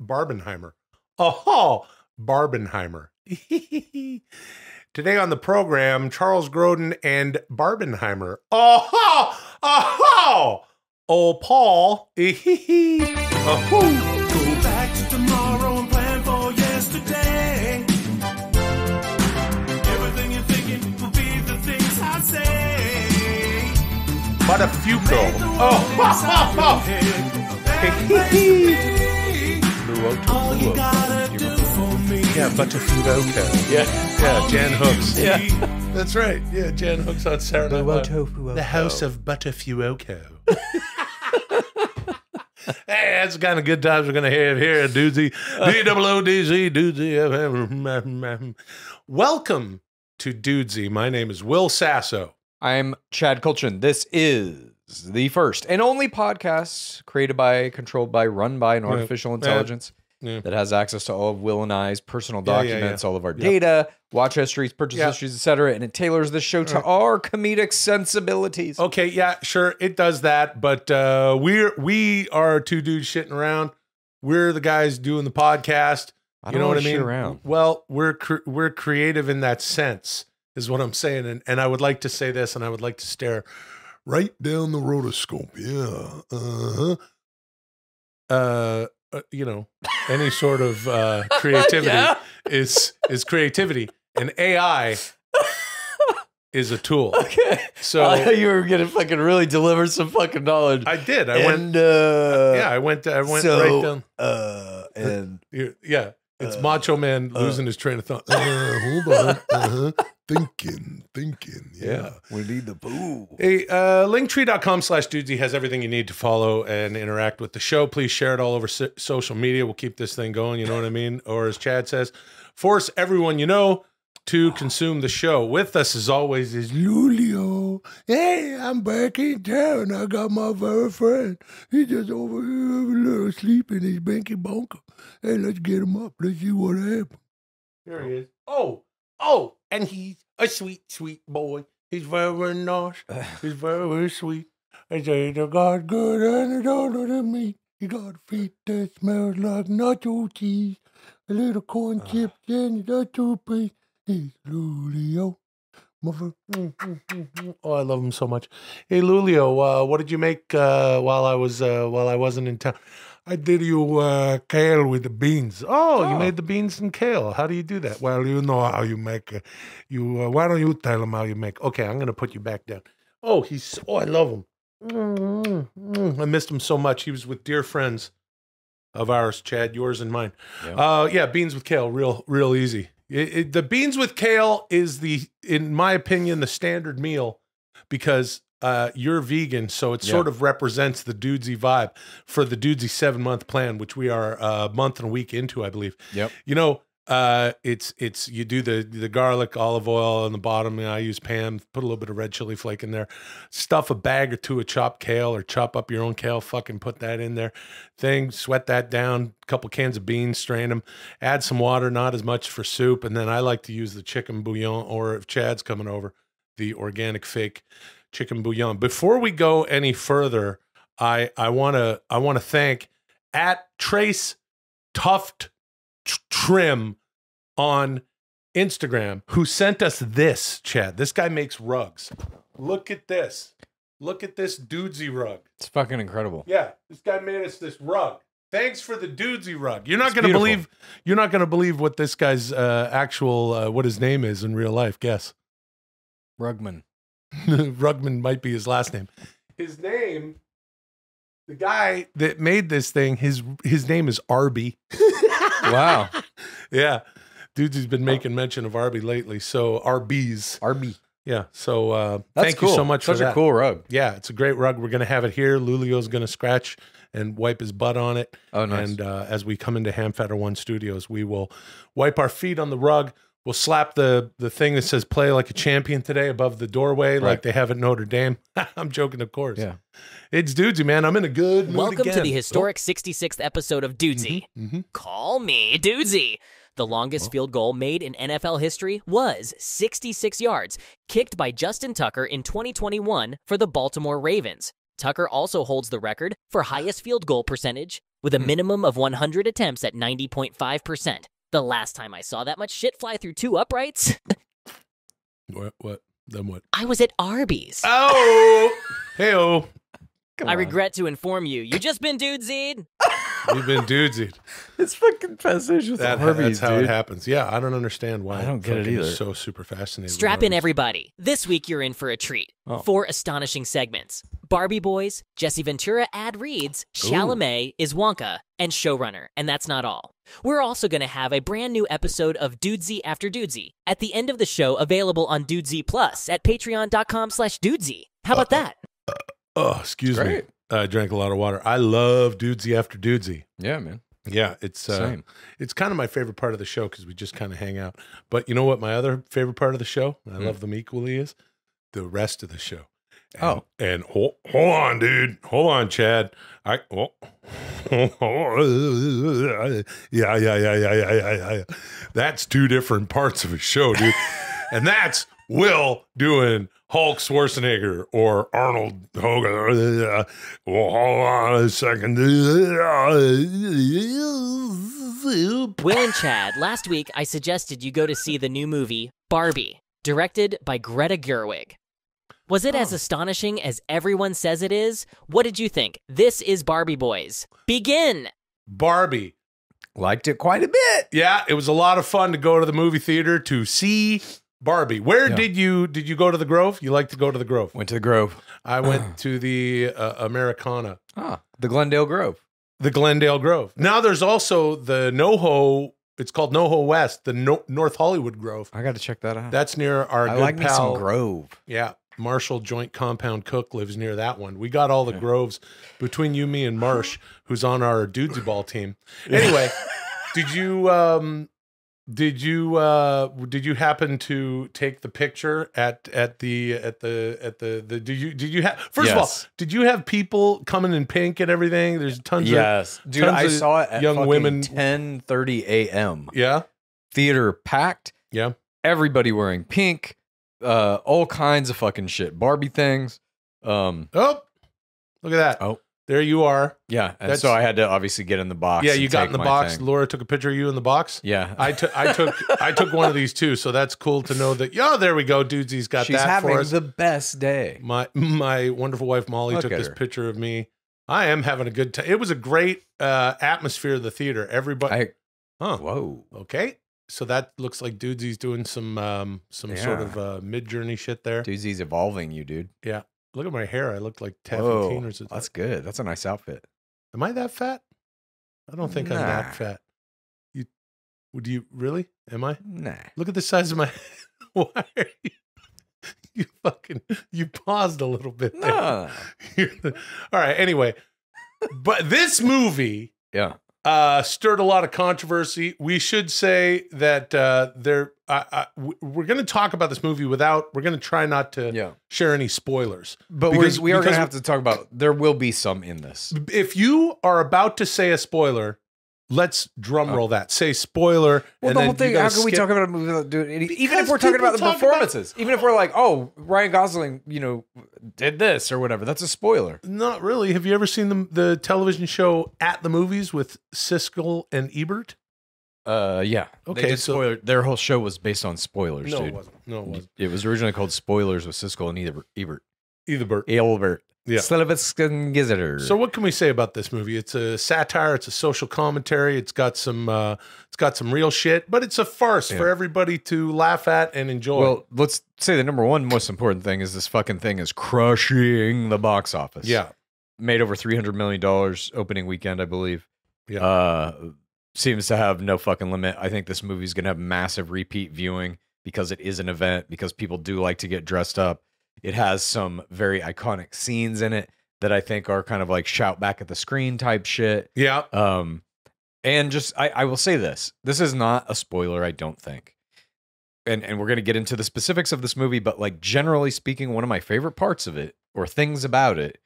Barbenheimer. Barbenheimer. Today on the program, Charles Grodin and Barbenheimer. Oh, Paul. Go back to tomorrow and plan for yesterday. Everything you're thinking will be the things I say. But a few go. All you gotta do for me. Yeah, but a few go. Yeah, Jan Hooks. Yeah, that's right. Yeah, Jan Hooks on Saturday Night Live. The House of Butterfuoco. Hey, that's the kind of good times we're going to have here at Dudesy. D-O-O-D-Z, Dudesy. Welcome to Dudesy. My name is Will Sasso. I'm Chad Kulchin. This is the first and only podcast created by, controlled by, run by an artificial intelligence that has access to all of Will and I's personal documents, all of our data, watch histories, purchase histories, etc., and it tailors the show to our comedic sensibilities. Okay, yeah, sure, it does that, but we are two dudes shitting around. We're the guys doing the podcast. You know what I mean? Around. Well, we're creative in that sense, is what I'm saying, and I would like to say this, and I would like to stare right down the rotoscope. Yeah. You know, any sort of creativity is creativity, and AI is a tool. Okay. So I thought you were gonna fucking really deliver some fucking knowledge. I did. I went so, right down. It's Macho Man losing his train of thought. Hold on. Thinking. Yeah. We need the boo. Hey, linktree.com/Dudesy has everything you need to follow and interact with the show. Please share it all over social media. We'll keep this thing going. You know what I mean? Or as Chad says, force everyone you know to consume the show. With us as always is Lulio. Hey, I'm back in town. I got my very friend. He's just over here having a little sleep in his banky bonker. Hey, let's get him up. Let's see what happens. Here he is. Oh, and he's a sweet, sweet boy. He's very nice. He's very sweet. He's either got good and it all of the meat. He got feet that smells like nacho cheese, a little corn chips, and a toothpaste. He's Lulio. Oh, I love him so much. Hey, Lulio, what did you make while I wasn't in town? I did you kale with the beans. Oh, you made the beans and kale. How do you do that? Well, you know how you make it. Why don't you tell them how you make? Okay, I'm going to put you back down. Oh, I love him. I missed him so much. He was with dear friends of ours, Chad, yours and mine. Yeah, beans with kale, real easy. The beans with kale is, in my opinion, the standard meal because you're vegan, so it sort of represents the Dudesy vibe for the Dudesy 7-month plan, which we are a month and a week into, I believe. Yep. You know, it's you do the garlic, olive oil on the bottom, and I use Pam, put a little bit of red chili flake in there, stuff a bag or two of chopped kale or chop up your own kale, fucking put that in there, sweat that down, a couple cans of beans, strain them, add some water, not as much for soup, and then I like to use the chicken bouillon, or if Chad's coming over, the organic fake chicken bouillon. Before we go any further, I wanna thank at Trace Tuft Trim on Instagram who sent us this, Chad. This guy makes rugs. Look at this. Look at this Dudesy rug. It's fucking incredible. Yeah, this guy made us this rug. Thanks for the Dudesy rug. You're not gonna believe what this guy's what his name is in real life. Guess. Rugman. Rugman might be his last name. His name, the guy that made this thing, his name is Arby. Wow. Yeah. Dudesy's been making mention of Arby lately. So Arby's. Arby. Yeah. So thank you so much for that. Such a cool rug. Yeah, it's a great rug. We're gonna have it here. Lulio's gonna scratch and wipe his butt on it. Oh, nice. And as we come into Hamfatter One Studios, we will wipe our feet on the rug. We'll slap the thing that says "Play Like a Champion" today above the doorway, like they have at Notre Dame. I'm joking, of course. Yeah, it's Dudesy, man. I'm in a good mood. Welcome again to the historic 66th episode of Dudesy. Call me Dudesy. The longest field goal made in NFL history was 66 yards, kicked by Justin Tucker in 2021 for the Baltimore Ravens. Tucker also holds the record for highest field goal percentage with a minimum of 100 attempts at 90.5%. The last time I saw that much shit fly through two uprights. What? Then what? I was at Arby's. Oh! Hey-oh. I regret to inform you, you've just been dudesied. You've been dudesied. This fucking passage with Arby's, that's how it happens. Yeah, I don't understand why. I don't get it either. So super fascinating. Strap in, everybody. This week you're in for a treat. Oh. 4 astonishing segments. Barbie Boys, Jesse Ventura ad reads, Chalamet is Wonka, and Showrunner. And that's not all. We're also going to have a brand new episode of Dudesy After Dudesy at the end of the show, available on Dudesy Plus at patreon.com/Dudesy. How about that? Oh, excuse me. I drank a lot of water. I love Dudesy After Dudesy. Yeah, man. Yeah, it's kind of my favorite part of the show because we just kind of hang out. But you know what my other favorite part of the show, and I love them equally, is the rest of the show. And, and hold on, dude. Hold on, Chad. Yeah. That's 2 different parts of a show, dude. And that's Will doing Hulk Schwarzenegger or Arnold Hogan. Well, hold on a second. Will and Chad, last week I suggested you go to see the new movie Barbie, directed by Greta Gerwig. Was it as astonishing as everyone says it is? What did you think? This is Barbie Boys. Begin! Barbie. Liked it quite a bit. Yeah, it was a lot of fun to go to the movie theater to see Barbie. Where did you go to the Grove? You like to go to the Grove. Went to the Grove. I went to the Americana. Ah, the Glendale Grove. The Glendale Grove. Now there's also the NoHo, it's called NoHo West, the North Hollywood Grove. I got to check that out. That's near our good pal. Me some Grove. Yeah, Marshall Joint Compound Cook lives near that one. We got all the Groves between you, me, and Marsh, who's on our Dudesy Ball team. Anyway, Did you happen to take the picture did you have people coming in pink and everything? There's tons of dude, I saw it at young women 10:30 a.m. Yeah, theater packed. Yeah, everybody wearing pink, all kinds of fucking shit, Barbie things. Oh, look at that. Oh. There you are. Yeah, and so I had to obviously get in the box. Yeah, you got in the box. Thing. Laura took a picture of you in the box. Yeah, I took one of these too. So that's cool to know that. Yeah, there we go. Dudesy's got that for us. She's having the best day. My wonderful wife Molly took this picture of me. I am having a good time. It was a great atmosphere of the theater. Everybody. Whoa. Okay. So that looks like Dudesy's doing some sort of mid-journey shit there. Dudesy's evolving you, dude. Yeah. Look at my hair. I look like Taffy Teeners. That's good. That's a nice outfit. Am I that fat? I don't think I'm that fat. You? Would you really? Am I? Nah. Look at the size of my. Why are you? You fucking. You paused a little bit there. Nah. All right. Anyway, but this movie. Yeah. Stirred a lot of controversy. We should say that we're going to talk about this movie without. We're going to try not to share any spoilers, but we are going to have to talk about. There will be some in this. If you are about to say a spoiler, let's drum roll that. Say spoiler. Well, and the whole thing. How can we talk about a movie without doing it? Even if we're talking about the performances, even if we're like, oh, Ryan Gosling, you know, did this or whatever. That's a spoiler. Not really. Have you ever seen the television show At the Movies with Siskel and Ebert? Yeah. Okay. Their whole show was based on spoilers. No, dude. It wasn't. No, it wasn't. It was originally called Spoilers with Siskel and Ebert. Ebert. Yeah. So what can we say about this movie? It's a satire. It's a social commentary. It's got some real shit, but it's a farce for everybody to laugh at and enjoy. Well, let's say the #1 most important thing is this fucking thing is crushing the box office. Yeah, made over $300 million opening weekend, I believe. Yeah, seems to have no fucking limit. I think this movie is going to have massive repeat viewing because it is an event. Because people do like to get dressed up. It has some very iconic scenes in it that I think are kind of like shout back at the screen type shit. Yeah. And just, I will say this. This is not a spoiler, I don't think. And we're going to get into the specifics of this movie, but like generally speaking, one of my favorite parts of it or things about it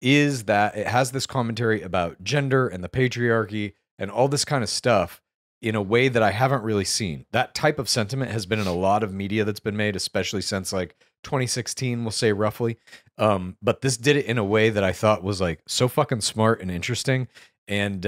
is that it has this commentary about gender and the patriarchy and all this kind of stuff in a way that I haven't really seen. That type of sentiment has been in a lot of media that's been made, especially since like 2016, we'll say roughly, But this did it in a way that I thought was like so fucking smart and interesting. And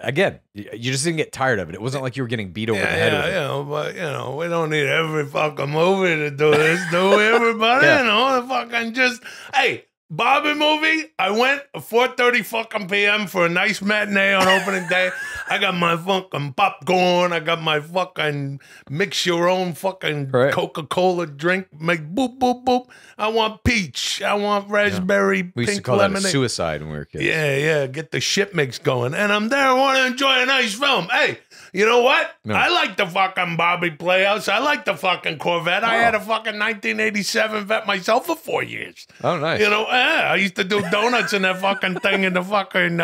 again, you just didn't get tired of it. It wasn't like you were getting beat over the head with it. But you know, we don't need every fucking movie to do this, do we, everybody? You know, fucking just, hey, Barbie movie, I went 4:30 fucking p.m. for a nice matinee on opening day. I got my fucking popcorn. I got my fucking mix your own fucking Coca-Cola drink. Make boop, boop, boop. I want peach. I want raspberry, pink lemonade. We used to call that a suicide when we were kids. Yeah, yeah. Get the shit mix going. And I'm there. I want to enjoy a nice film. Hey, you know what? No. I like the fucking Barbie Playhouse. I like the fucking Corvette. I had a fucking 1987 Vette myself for 4 years. Oh, nice. You know, I used to do donuts in that fucking thing in the fucking in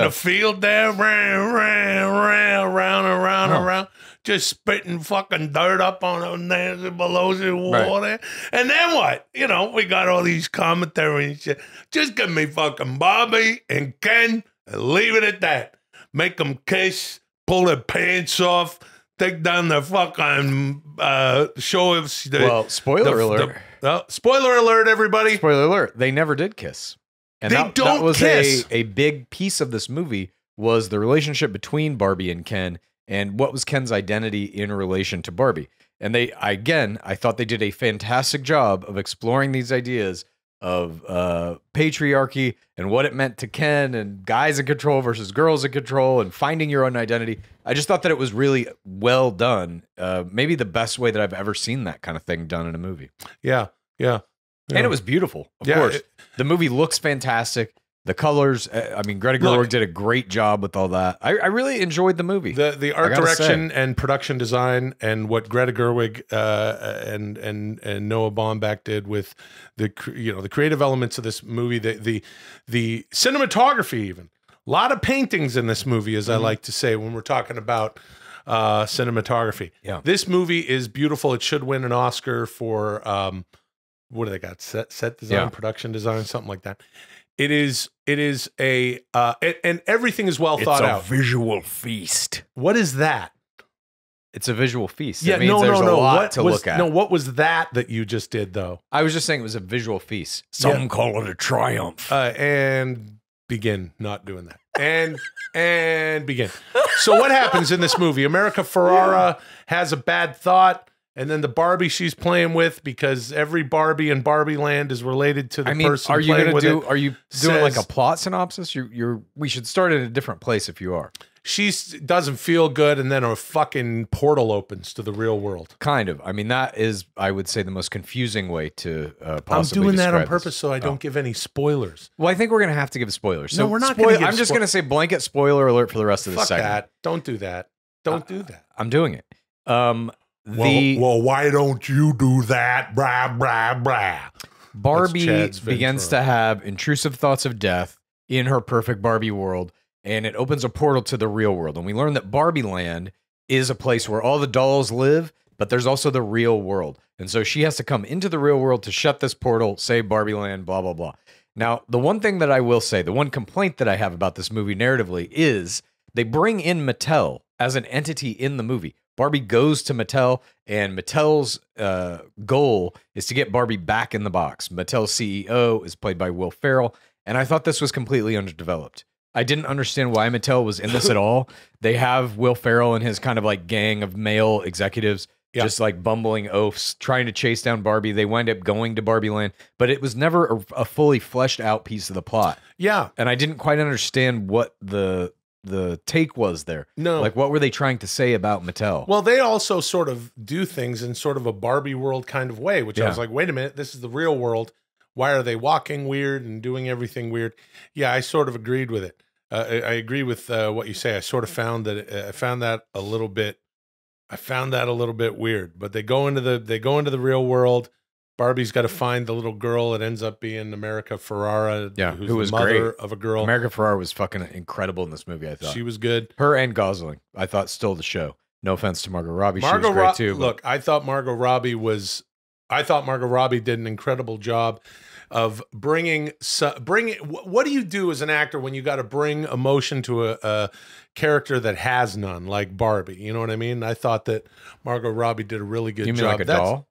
the field there, around, just spitting fucking dirt up on the Pelosi wall there. And then what? You know, we got all these commentary and shit. Just give me fucking Barbie and Ken and leave it at that. Make them kiss. Pull their pants off, take down their fucking show us. Well, spoiler alert! Spoiler alert, everybody! Spoiler alert! They never did kiss, and that was a big piece of this movie was the relationship between Barbie and Ken, and what was Ken's identity in relation to Barbie. And they again, I thought they did a fantastic job of exploring these ideas of patriarchy and what it meant to Ken and guys in control versus girls in control and finding your own identity. I just thought that it was really well done. Maybe the best way that I've ever seen that kind of thing done in a movie. Yeah, yeah. And it was beautiful, of course. The movie looks fantastic. The colors, I mean, Greta Gerwig did a great job with all that. I really enjoyed the movie. The art direction and production design and what Greta Gerwig and Noah Baumbach did with the the creative elements of this movie, the cinematography even. A lot of paintings in this movie, as I like to say when we're talking about cinematography. Yeah. This movie is beautiful. It should win an Oscar for what do they got? Set design, production design, something like that. It is a, and everything is well thought out. It's a visual feast. What is that? It's a visual feast. Yeah, no, there's a lot to look at. No, what was that you just did, though? I was just saying it was a visual feast. Some call it a triumph. And begin not doing that. And begin. So what happens in this movie? America Ferrera has a bad thought. And then the Barbie she's playing with, because every Barbie in Barbie Land is related to the person playing with it. Are you doing like a plot synopsis? We should start at a different place if you are. She doesn't feel good, and then a fucking portal opens to the real world. Kind of. I mean, that is, I would say, the most confusing way to possibly describe this. I'm doing that on purpose so I don't give any spoilers. Well, I think we're going to have to give spoilers. So no, we're not going to give spoilers. I'm just going to say blanket spoiler alert for the rest of the segment. Fuck that. Don't do that. Don't do that. I'm doing it. Well, why don't you do that? Brah, brah, brah. Barbie begins to have intrusive thoughts of death in her perfect Barbie world, and it opens a portal to the real world. And we learn that Barbie Land is a place where all the dolls live, but there's also the real world. And so she has to come into the real world to shut this portal, save Barbie Land, blah, blah, blah. Now, the one thing that I will say, the one complaint that I have about this movie narratively is they bring in Mattel as an entity in the movie. Barbie goes to Mattel, and Mattel's goal is to get Barbie back in the box. Mattel's CEO is played by Will Ferrell, and I thought this was completely underdeveloped. I didn't understand why Mattel was in this at all. They have Will Ferrell and his kind of like gang of male executives just like bumbling oafs trying to chase down Barbie. They wind up going to Barbie Land, but it was never a fully fleshed out piece of the plot. Yeah. And I didn't quite understand what the take was there. No. Like, what were they trying to say about Mattel? Well, they also sort of do things in sort of a Barbie world kind of way, which I was like, wait a minute, this is the real world. Why are they walking weird and doing everything weird? Yeah, I sort of agreed with it. I agree with what you say. I sort of found that I found that a little bit weird. But they go into the real world. Barbie's got to find the little girl. It ends up being America Ferrera, who was the mother of a girl. America Ferrera was fucking incredible in this movie, I thought. She was good. Her and Gosling, I thought, stole the show. No offense to Margot Robbie. She was great, too. Look, I thought Margot Robbie did an incredible job of bringing. What do you do as an actor when you got to bring emotion to a character that has none, like Barbie? You know what I mean? I thought that Margot Robbie did a really good job. You mean like a doll?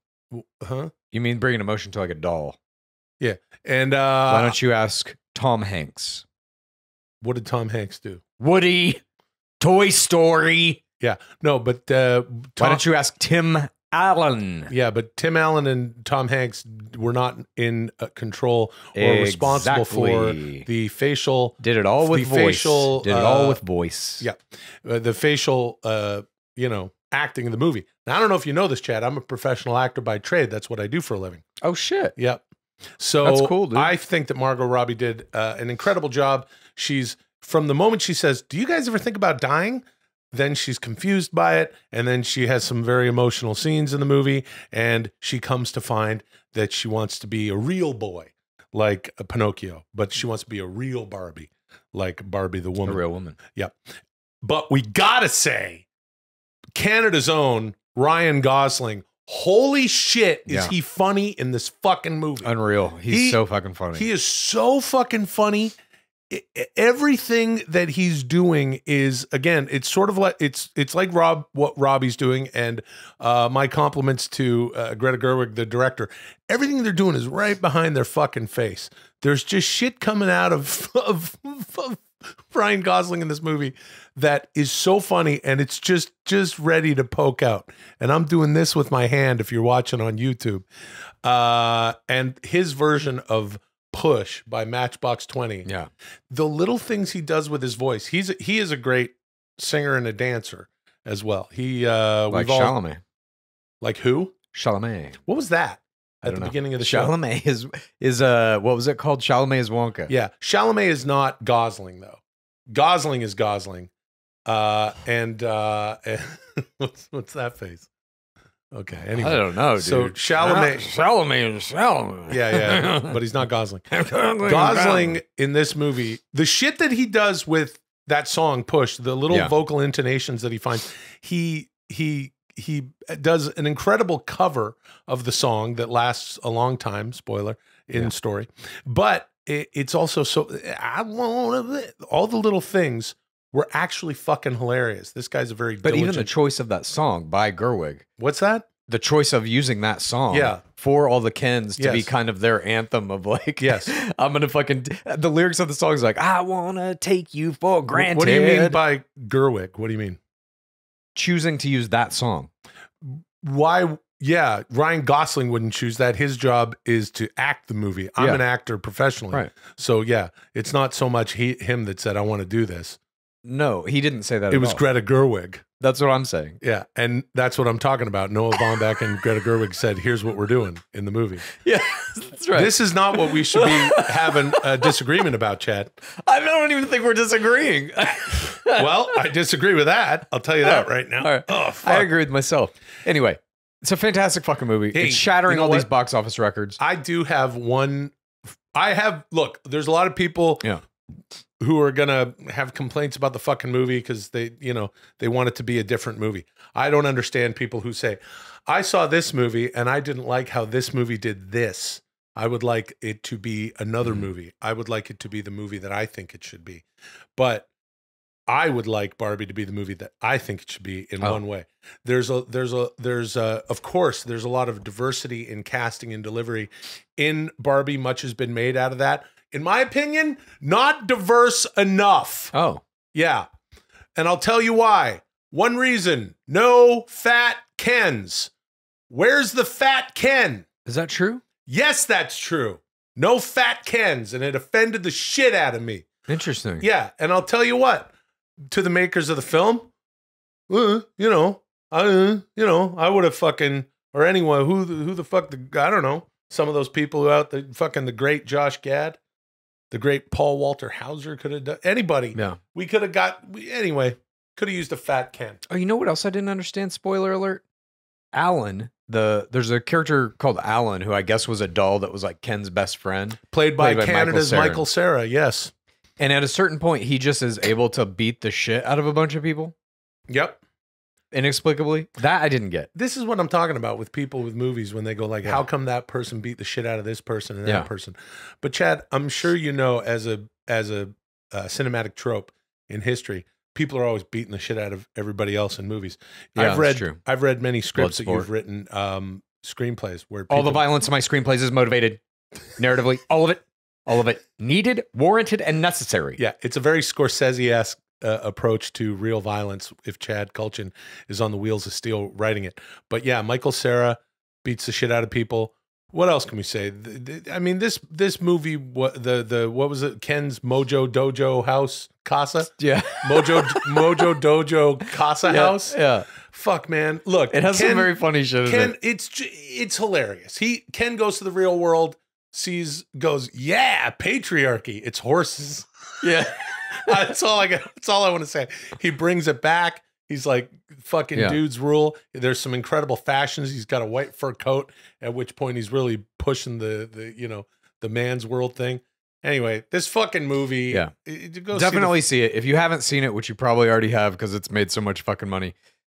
Huh? You mean bringing emotion to like a doll? Yeah. And why don't you ask Tom Hanks? What did Tom Hanks do? Woody, Toy Story. Yeah. No, but why don't you ask Tim Allen? Yeah, but Tim Allen and Tom Hanks were not in control or responsible for the facial. Did it all with voice. Facial, did it all with voice. Yeah. The facial, you know, acting in the movie. Now, I don't know if you know this, Chad. I'm a professional actor by trade. That's what I do for a living. Oh, shit. Yep. So that's cool, dude. I think that Margot Robbie did an incredible job. She's, from the moment she says, do you guys ever think about dying? Then she's confused by it, and then she has some very emotional scenes in the movie, and she comes to find that she wants to be a real boy, like a Pinocchio, but she wants to be a real Barbie, like Barbie the woman. A real woman. Yep. But we gotta say, Canada's own Ryan Gosling, holy shit, is he funny in this fucking movie. Unreal. He's so fucking funny. He is so fucking funny. Everything that he's doing is, again, it's sort of like, it's like what Robbie's doing, and my compliments to Greta Gerwig, the director. Everything they're doing is right behind their fucking face. There's just shit coming out of Ryan Gosling in this movie that is so funny, and it's just ready to poke out. And I'm doing this with my hand if you're watching on YouTube. And his version of Push by Matchbox 20. Yeah. The little things he does with his voice. He is a great singer and a dancer as well. He like Chalamet. Like who? Chalamet. What was that? At the beginning of the show. Chalamet is what was it called? Chalamet is Wonka. Yeah. Chalamet is not Gosling though. Gosling is Gosling. What's that face? Okay. Anyway. I don't know, dude. So Chalamet. Yeah, yeah. But he's not Gosling. Gosling in this movie, the shit that he does with that song "Push," the little vocal intonations that he finds, he does an incredible cover of the song that lasts a long time. Spoiler in story, but it's also so. I want all the little things were actually fucking hilarious. This guy's a very diligent. Even the choice of that song by Gerwig. What's that? The choice of using that song for all the Kens to be kind of their anthem of like, I'm going to fucking... The lyrics of the song is like, I want to take you for granted. What do you mean by Gerwig? What do you mean? Choosing to use that song. Why... Yeah, Ryan Gosling wouldn't choose that. His job is to act the movie. I'm an actor professionally. Right. So yeah, it's not so much him that said, I want to do this. No, he didn't say that. It was Greta Gerwig. That's what I'm saying. Yeah, and that's what I'm talking about. Noah Baumbach and Greta Gerwig said, "Here's what we're doing in the movie." Yeah, that's right. This is not what we should be having a disagreement about, Chad. I don't even think we're disagreeing. Well, I disagree with that. I'll tell you that right now. Right. Oh, fuck. I agree with myself. Anyway, it's a fantastic fucking movie. Hey, it's shattering all these box office records. I do have one. Look, there's a lot of people. Yeah. Who are gonna have complaints about the fucking movie because they, you know, they want it to be a different movie. I don't understand people who say, I saw this movie and I didn't like how this movie did this. I would like it to be another movie. I would like it to be the movie that I think it should be. But I would like Barbie to be the movie that I think it should be in one way. Of course, there's a lot of diversity in casting and delivery in Barbie. Much has been made out of that. In my opinion, not diverse enough. Oh. Yeah. And I'll tell you why. One reason, no fat Kens. Where's the fat Ken? Is that true? Yes, that's true. No fat Kens, and it offended the shit out of me. Interesting. Yeah, and I'll tell you what. To the makers of the film, I would have fucking, or anyone, who the fuck, I don't know, some of those people who out, the great Josh Gad. The great Paul Walter Hauser could have done. Anybody. Yeah. We could have got... Anyway, could have used a fat Ken. Oh, you know what else I didn't understand? Spoiler alert. Alan, there's a character called Alan, who I guess was a doll that was like Ken's best friend. Played by Canada's Michael Cera, yes. And at a certain point, he just is able to beat the shit out of a bunch of people. Yep. Inexplicably. That I didn't get. This is what I'm talking about with people with movies when they go like, how come that person beat the shit out of this person and that person? But Chad, I'm sure you know, as a cinematic trope in history, people are always beating the shit out of everybody else in movies. Yeah, I've read many scripts that you've written, screenplays where people, all the violence in my screenplays is motivated narratively, all of it needed, warranted, and necessary. Yeah, it's a very Scorsese-esque approach to real violence if Chad Culkin is on the wheels of steel writing it. But yeah, Michael Cera beats the shit out of people. What else can we say? I mean, this movie, what was it? Ken's Mojo Dojo House Casa? Yeah. Mojo Dojo Casa House? Yeah. Fuck, man. Look. It has some very funny shit in it. It's hilarious. Ken goes to the real world, goes, yeah, patriarchy. It's horses. Yeah. That's all I want to say. He brings it back. He's like, fucking dudes rule. There's some incredible fashions. He's got a white fur coat, at which point he's really pushing the man's world thing. Anyway, this fucking movie. Yeah. Definitely see it. If you haven't seen it, which you probably already have because it's made so much fucking money.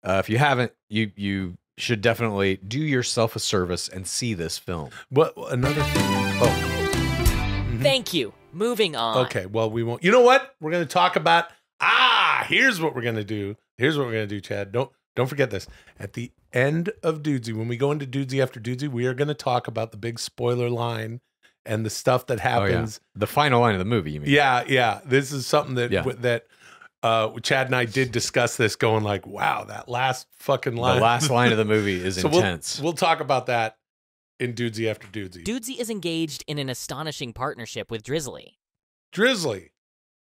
If you haven't, you should definitely do yourself a service and see this film. But another thing. Thank you. Moving on. Okay, well, we won't. You know what? We're going to talk about here's what we're going to do. Here's what we're going to do, Chad. Don't forget this. At the end of Dudesy, when we go into Dudesy after Dudesy, we are going to talk about the big spoiler line and the stuff that happens. Oh, yeah. The final line of the movie, you mean? Yeah, yeah. This is something that Chad and I did discuss this, going like, wow, that last fucking line. The last line of the movie is intense. We'll talk about that in Dudesy after Dudesy. Dudesy is engaged in an astonishing partnership with Drizly. Drizly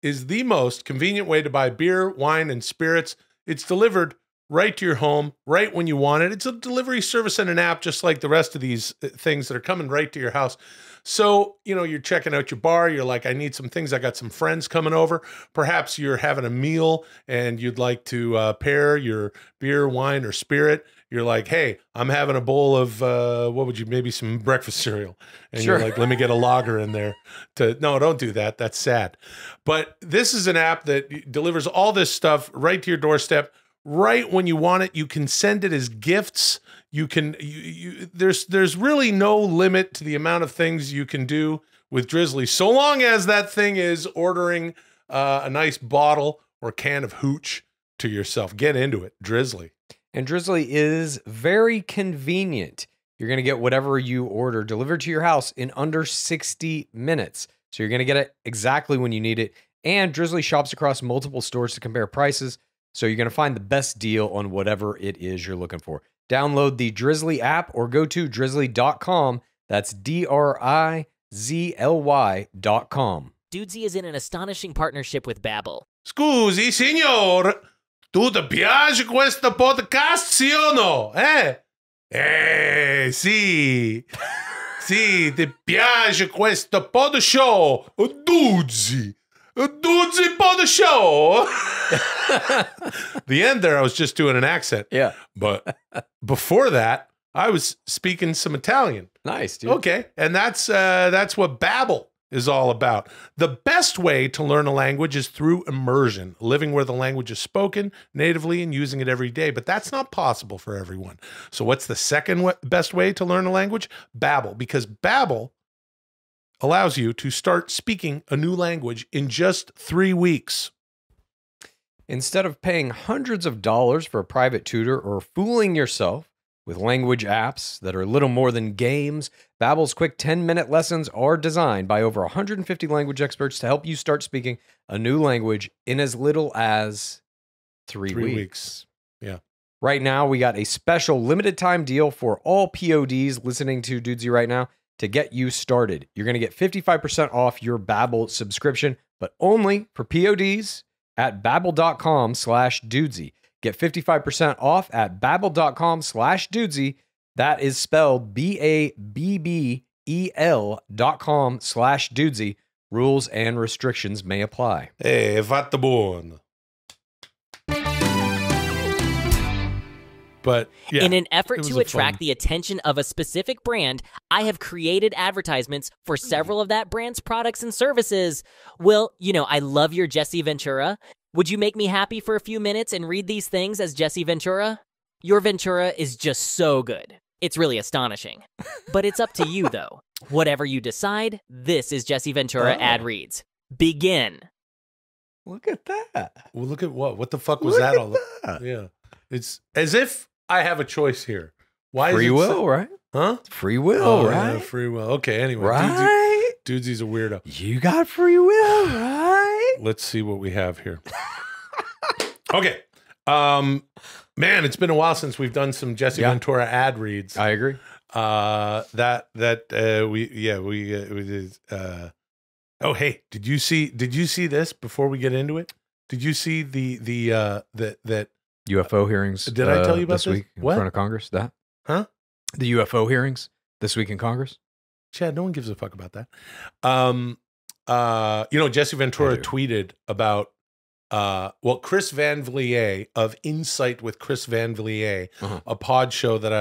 is the most convenient way to buy beer, wine, and spirits. It's delivered right to your home, right when you want it. It's a delivery service and an app, just like the rest of these things that are coming right to your house. So, you know, you're checking out your bar. You're like, I need some things. I got some friends coming over. Perhaps you're having a meal and you'd like to pair your beer, wine, or spirit. You're like, hey, I'm having a bowl of, maybe some breakfast cereal. And you're like, let me get a lager in there. No, don't do that. That's sad. But this is an app that delivers all this stuff right to your doorstep, right when you want it. You can send it as gifts. You can, there's really no limit to the amount of things you can do with Drizly, so long as that thing is ordering a nice bottle or can of hooch to yourself. Get into it, Drizly. And Drizly is very convenient. You're going to get whatever you order delivered to your house in under 60 minutes. So you're going to get it exactly when you need it. And Drizly shops across multiple stores to compare prices. So you're going to find the best deal on whatever it is you're looking for. Download the Drizly app or go to Drizly.com. That's DRIZLY.com. Dudesy is in an astonishing partnership with Babbel. Scusi, signor. Tutto piace questo podcast, sì o no? Eh? Eh, sì. Sì, ti piace questo pod show? Dudesy. Dudesy pod show. The end there, I was just doing an accent. Yeah. But before that, I was speaking some Italian. Nice, dude. Okay. And that's what Babbel is all about. The best way to learn a language is through immersion, living where the language is spoken natively and using it every day, but that's not possible for everyone. So what's the second best way to learn a language? Babbel, because Babbel allows you to start speaking a new language in just 3 weeks. Instead of paying hundreds of dollars for a private tutor or fooling yourself with language apps that are little more than games, Babbel's quick 10-minute lessons are designed by over 150 language experts to help you start speaking a new language in as little as three weeks. Yeah. Right now, we got a special limited-time deal for all PODs listening to Dudesy right now to get you started. You're going to get 55% off your Babbel subscription, but only for PODs at babbel.com/Dudesy. Get 55% off at babbel.com/Dudesy. That is spelled BABBEL.com/Dudesy. Rules and restrictions may apply. Hey, what the born. But yeah, in an effort to attract the attention of a specific brand, I have created advertisements for several of that brand's products and services. Will, you know, I love your Jesse Ventura. Would you make me happy for a few minutes and read these things as Jesse Ventura? Your Ventura is just so good. It's really astonishing. But it's up to you, though. Whatever you decide, this is Jesse Ventura ad reads. Begin. Look at that. Well, look at what? What the fuck was that all about? Yeah. It's as if I have a choice here. Why free will, right? Huh? Free will, right? Yeah, free will. Okay, anyway. Right? Dudesy's a weirdo. You got free will, right? Let's see what we have here. Okay. Man, it's been a while since we've done some Jesse Ventura ad reads. I agree. Oh, hey, did you see this before we get into it? Did you see the UFO hearings? Did I tell you about this week in front of Congress? That? Huh? The UFO hearings this week in Congress? Chad, no one gives a fuck about that. You know, Jesse Ventura tweeted about well, Chris Vanvliet of Insight with Chris Vanvliet, a pod show that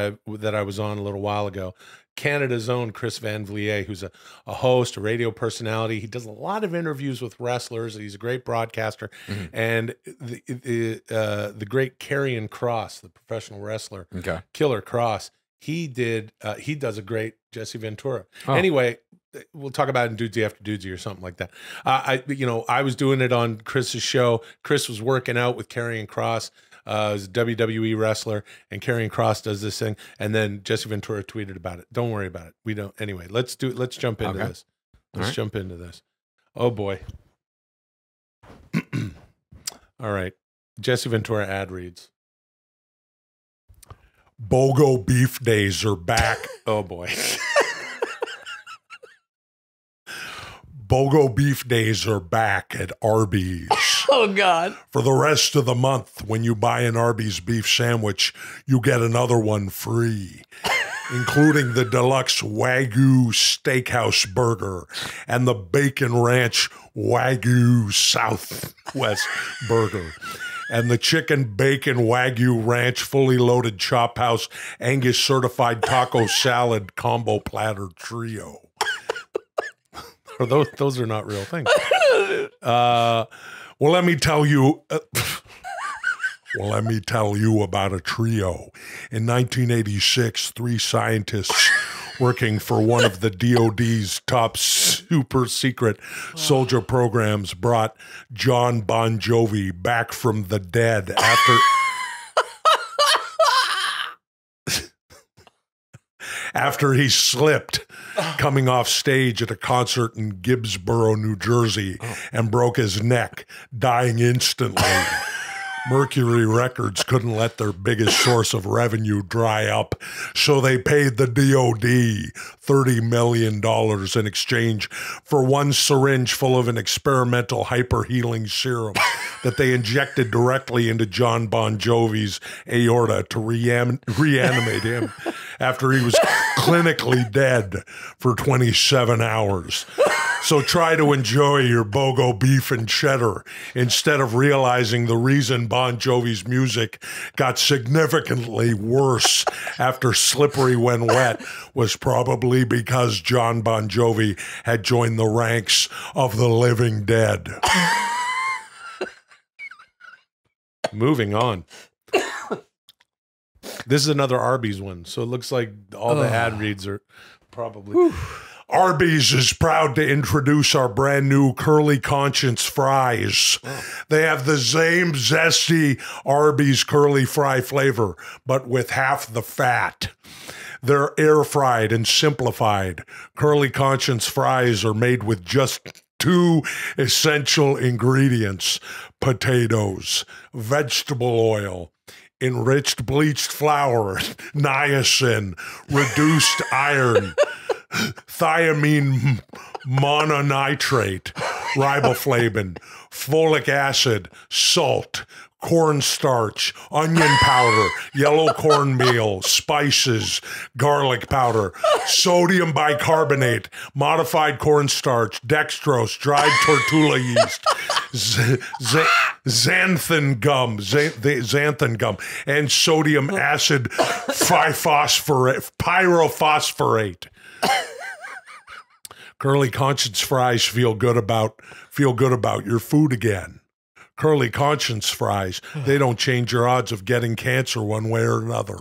I was on a little while ago. Canada's own Chris Vanvliet, who's a host, a radio personality. He does a lot of interviews with wrestlers. He's a great broadcaster. And the great Karrion Kross, the professional wrestler, Killer Kross, he does a great Jesse Ventura. Anyway, we'll talk about it in Dudesy After Dudesy or something like that. I was doing it on Chris's show. Chris was working out with Karrion Kross, is a WWE wrestler, and Karrion Kross does this thing, and then Jesse Ventura tweeted about it. Don't worry about it. We don't. Anyway, let's jump into this. Let's jump into this. Oh boy. All right. Jesse Ventura ad reads. BOGO beef days are back. Oh boy. BOGO beef days are back at Arby's. Oh, God. For the rest of the month, when you buy an Arby's beef sandwich, you get another one free, including the deluxe Wagyu steakhouse burger and the Bacon Ranch Wagyu Southwest burger and the Chicken Bacon Wagyu Ranch Fully Loaded Chop House Angus Certified Taco Salad Combo Platter Trio. Or those are not real things. Well, let me tell you. Well, let me tell you about a trio. In 1986, three scientists working for one of the DOD's top super secret soldier programs brought John Bon Jovi back from the dead after. After he slipped coming off stage at a concert in Gibbsboro, New Jersey, and broke his neck, dying instantly. Mercury Records couldn't let their biggest source of revenue dry up, so they paid the DOD $30 million in exchange for one syringe full of an experimental hyper-healing serum that they injected directly into John Bon Jovi's aorta to reanimate him after he was clinically dead for 27 hours. So try to enjoy your BOGO beef and cheddar instead of realizing the reason Bon Jovi's music got significantly worse after Slippery When Wet was probably because John Bon Jovi had joined the ranks of the living dead. Moving on. This is another Arby's one, so it looks like all the ad reads are probably... Whew. Arby's is proud to introduce our brand new Curly Conscience fries. They have the same zesty Arby's curly fry flavor, but with half the fat. They're air fried and simplified. Curly Conscience fries are made with just two essential ingredients: potatoes, vegetable oil, enriched bleached flour, niacin, reduced iron, thiamine mononitrate, riboflavin, folic acid, salt, cornstarch, onion powder, yellow cornmeal, spices, garlic powder, sodium bicarbonate, modified cornstarch, dextrose, dried tortilla yeast, xanthan gum, and sodium acid pyrophosphorate. Curly Conscience fries feel good about your food again. Curly Conscience fries, they don't change your odds of getting cancer one way or another.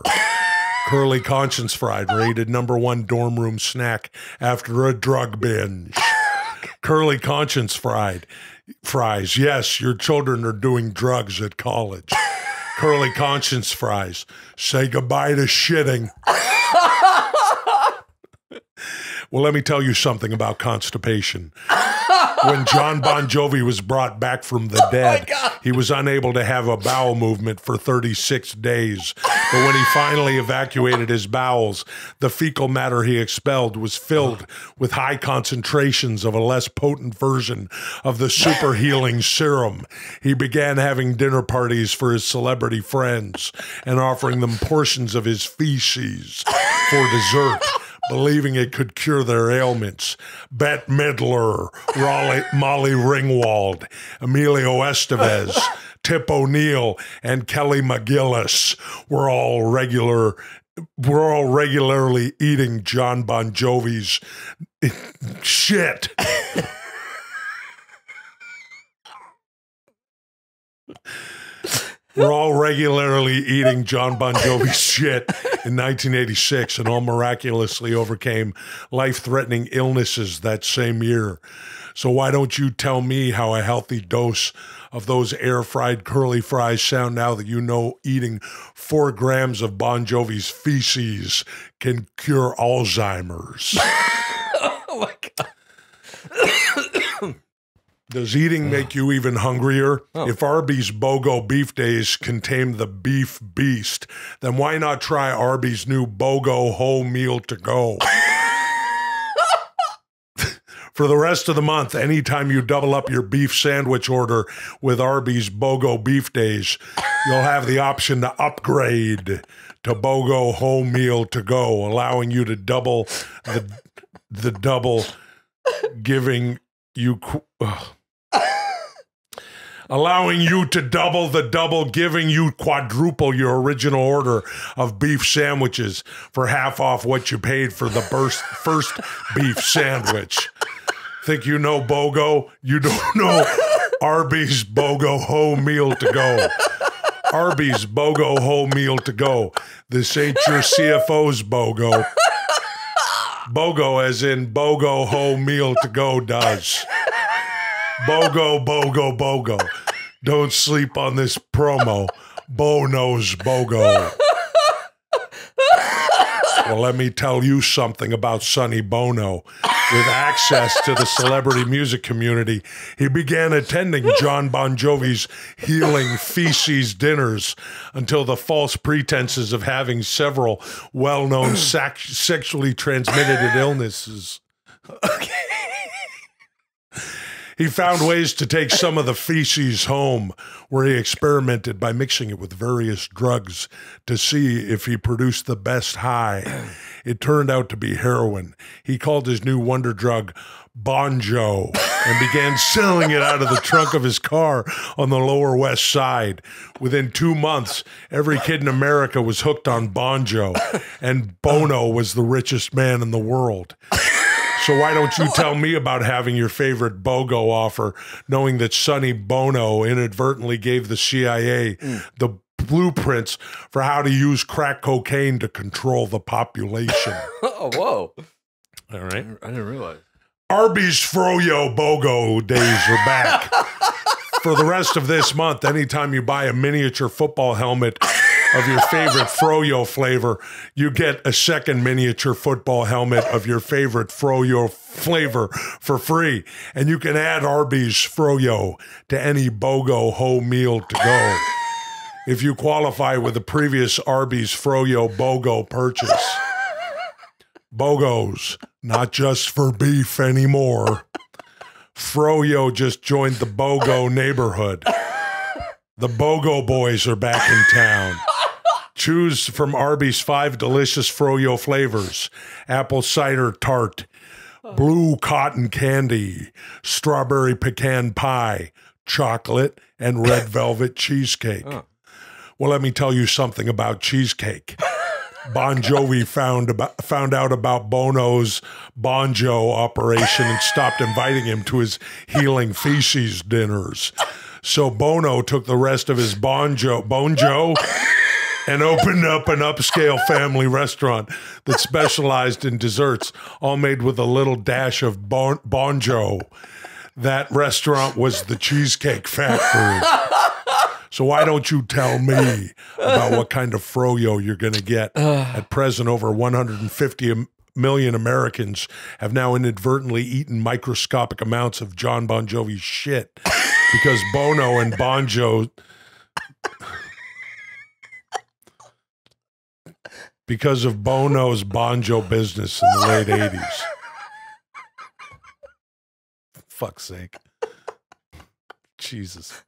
Curly Conscience fried, rated #1 dorm room snack after a drug binge. Curly Conscience fries, yes, your children are doing drugs at college. curly conscience fries. Say goodbye to shitting. Well, let me tell you something about constipation. When John Bon Jovi was brought back from the dead, he was unable to have a bowel movement for 36 days. But when he finally evacuated his bowels, the fecal matter he expelled was filled with high concentrations of a less potent version of the super healing serum. He began having dinner parties for his celebrity friends and offering them portions of his feces for dessert, believing it could cure their ailments. Bette Midler, Molly Ringwald, Emilio Estevez, Tip O'Neill, and Kelly McGillis were all regularly eating John Bon Jovi's shit. We're all regularly eating John Bon Jovi's shit in 1986 and all miraculously overcame life-threatening illnesses that same year. So why don't you tell me how a healthy dose of those air-fried curly fries sound now that you know eating 4 grams of Bon Jovi's feces can cure Alzheimer's? Oh, my God. Does eating make you even hungrier? Oh. If Arby's BOGO Beef Days can tame the beef beast, then why not try Arby's new BOGO Whole Meal to Go? For the rest of the month, anytime you double up your beef sandwich order with Arby's BOGO Beef Days, you'll have the option to upgrade to BOGO Whole Meal to Go, allowing you to double the double, giving you... allowing you to double the double, giving you quadruple your original order of beef sandwiches for half off what you paid for the first beef sandwich. Think you know BOGO? You don't know Arby's BOGO Whole Meal to Go. Arby's BOGO Whole Meal to Go. This ain't your CFO's BOGO. BOGO as in BOGO Whole Meal to Go does. BOGO, BOGO, BOGO. Don't sleep on this promo. Bo knows BOGO. Well, let me tell you something about Sonny Bono. With access to the celebrity music community, he began attending John Bon Jovi's healing feces dinners until the false pretenses of having several well-known sexually transmitted illnesses. Okay. He found ways to take some of the feces home, where he experimented by mixing it with various drugs to see if he produced the best high. It turned out to be heroin. He called his new wonder drug Bonjo and began selling it out of the trunk of his car on the Lower West Side. Within 2 months, every kid in America was hooked on Bonjo, and Bono was the richest man in the world. So why don't you tell me about having your favorite BOGO offer, knowing that Sonny Bono inadvertently gave the CIA the blueprints for how to use crack cocaine to control the population. Oh, whoa. All right. I didn't realize. Arby's Froyo BOGO days are back. For the rest of this month, anytime you buy a miniature football helmet of your favorite Froyo flavor, you get a second miniature football helmet of your favorite Froyo flavor for free. And you can add Arby's Froyo to any BOGO Whole Meal to Go if you qualify with a previous Arby's Froyo BOGO purchase. BOGOs, not just for beef anymore. Froyo just joined the BOGO neighborhood. The BOGO boys are back in town. Choose from Arby's 5 delicious Froyo flavors: apple cider tart, blue cotton candy, strawberry pecan pie, chocolate, and red velvet cheesecake. Well, let me tell you something about cheesecake. Bon Jovi found out about Bono's Bonjo operation and stopped inviting him to his healing feces dinners. So Bono took the rest of his Bonjo and opened up an upscale family restaurant that specialized in desserts, all made with a little dash of Bonjo. That restaurant was the Cheesecake Factory. So why don't you tell me about what kind of froyo you're going to get? At present, over 150 million Americans have now inadvertently eaten microscopic amounts of John Bon Jovi's shit because Bono and Bonjo... because of Bono's Bonjo business in the late 80s. Fuck's sake. Jesus.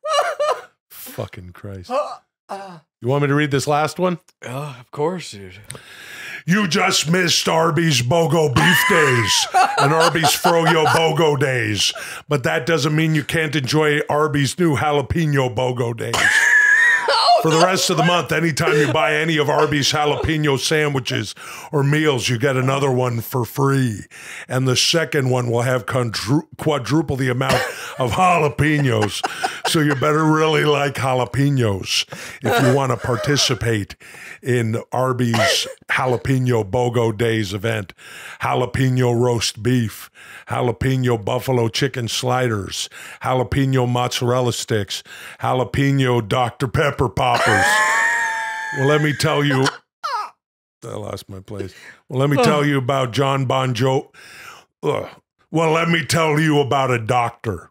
Fucking Christ. You want me to read this last one? Of course, dude. You just missed Arby's BOGO beef days and Arby's Froyo BOGO days. But that doesn't mean you can't enjoy Arby's new jalapeno BOGO days. For the rest of the month, anytime you buy any of Arby's jalapeno sandwiches or meals, you get another one for free. And the second one will have quadruple the amount of jalapenos. So you better really like jalapenos if you want to participate in Arby's jalapeno BOGO days event. Jalapeno roast beef, jalapeno buffalo chicken sliders, jalapeno mozzarella sticks, jalapeno Dr. Pepper poppers. Well, let me tell you, I lost my place. Well, let me tell you about John Bon Jovi. Well, let me tell you about a doctor.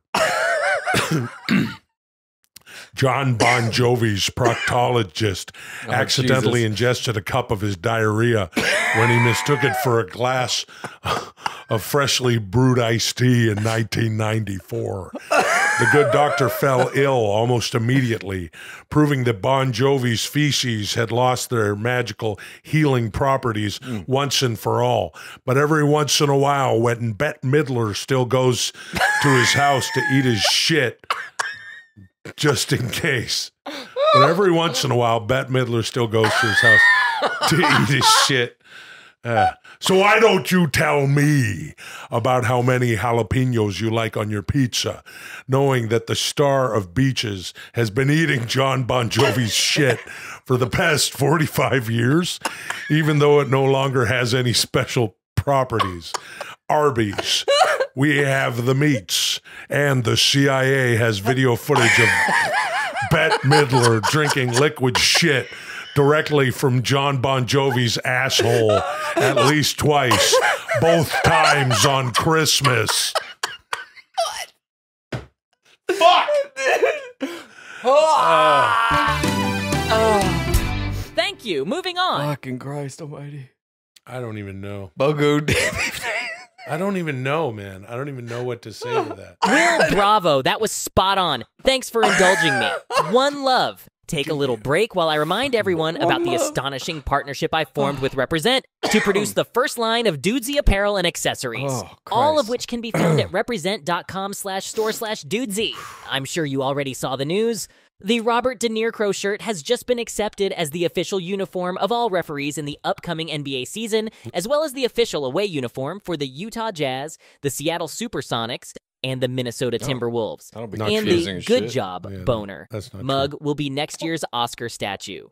John Bon Jovi's proctologist accidentally ingested a cup of his diarrhea when he mistook it for a glass of freshly brewed iced tea in 1994. The good doctor fell ill almost immediately, proving that Bon Jovi's feces had lost their magical healing properties once and for all. But every once in a while, when Bette Midler still goes to his house to eat his shit, just in case. But every once in a while, Bette Midler still goes to his house to eat his shit. So why don't you tell me about how many jalapenos you like on your pizza, knowing that the star of Beaches has been eating John Bon Jovi's shit for the past 45 years, even though it no longer has any special properties. Arby's, we have the meats, and the CIA has video footage of Bette Midler drinking liquid shit directly from John Bon Jovi's asshole at least twice, both times on Christmas. What? Fuck! Thank you. Moving on. Fucking Christ almighty. I don't even know. BOGO days. I don't even know, man. I don't even know what to say to that. Will, bravo. That was spot on. Thanks for indulging me. One love. Take a little break while I remind everyone about the astonishing partnership I formed with Represent to produce the first line of Dudesy apparel and accessories, all of which can be found at represent.com/store/Dudesy. I'm sure you already saw the news. The Robert De Niro shirt has just been accepted as the official uniform of all referees in the upcoming NBA season, as well as the official away uniform for the Utah Jazz, the Seattle Supersonics, and the Minnesota Timberwolves. And the Good Job Boner mug will be next year's Oscar statue.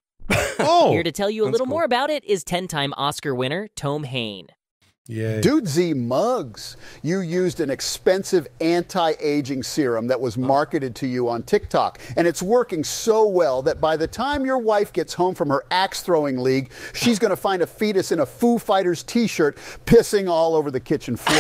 Here to tell you a little more about it is 10-time Oscar winner Tom Hain. Yay. Dudesy mugs. You used an expensive anti-aging serum that was marketed to you on TikTok. And it's working so well that by the time your wife gets home from her axe-throwing league, she's going to find a fetus in a Foo Fighters t-shirt pissing all over the kitchen floor.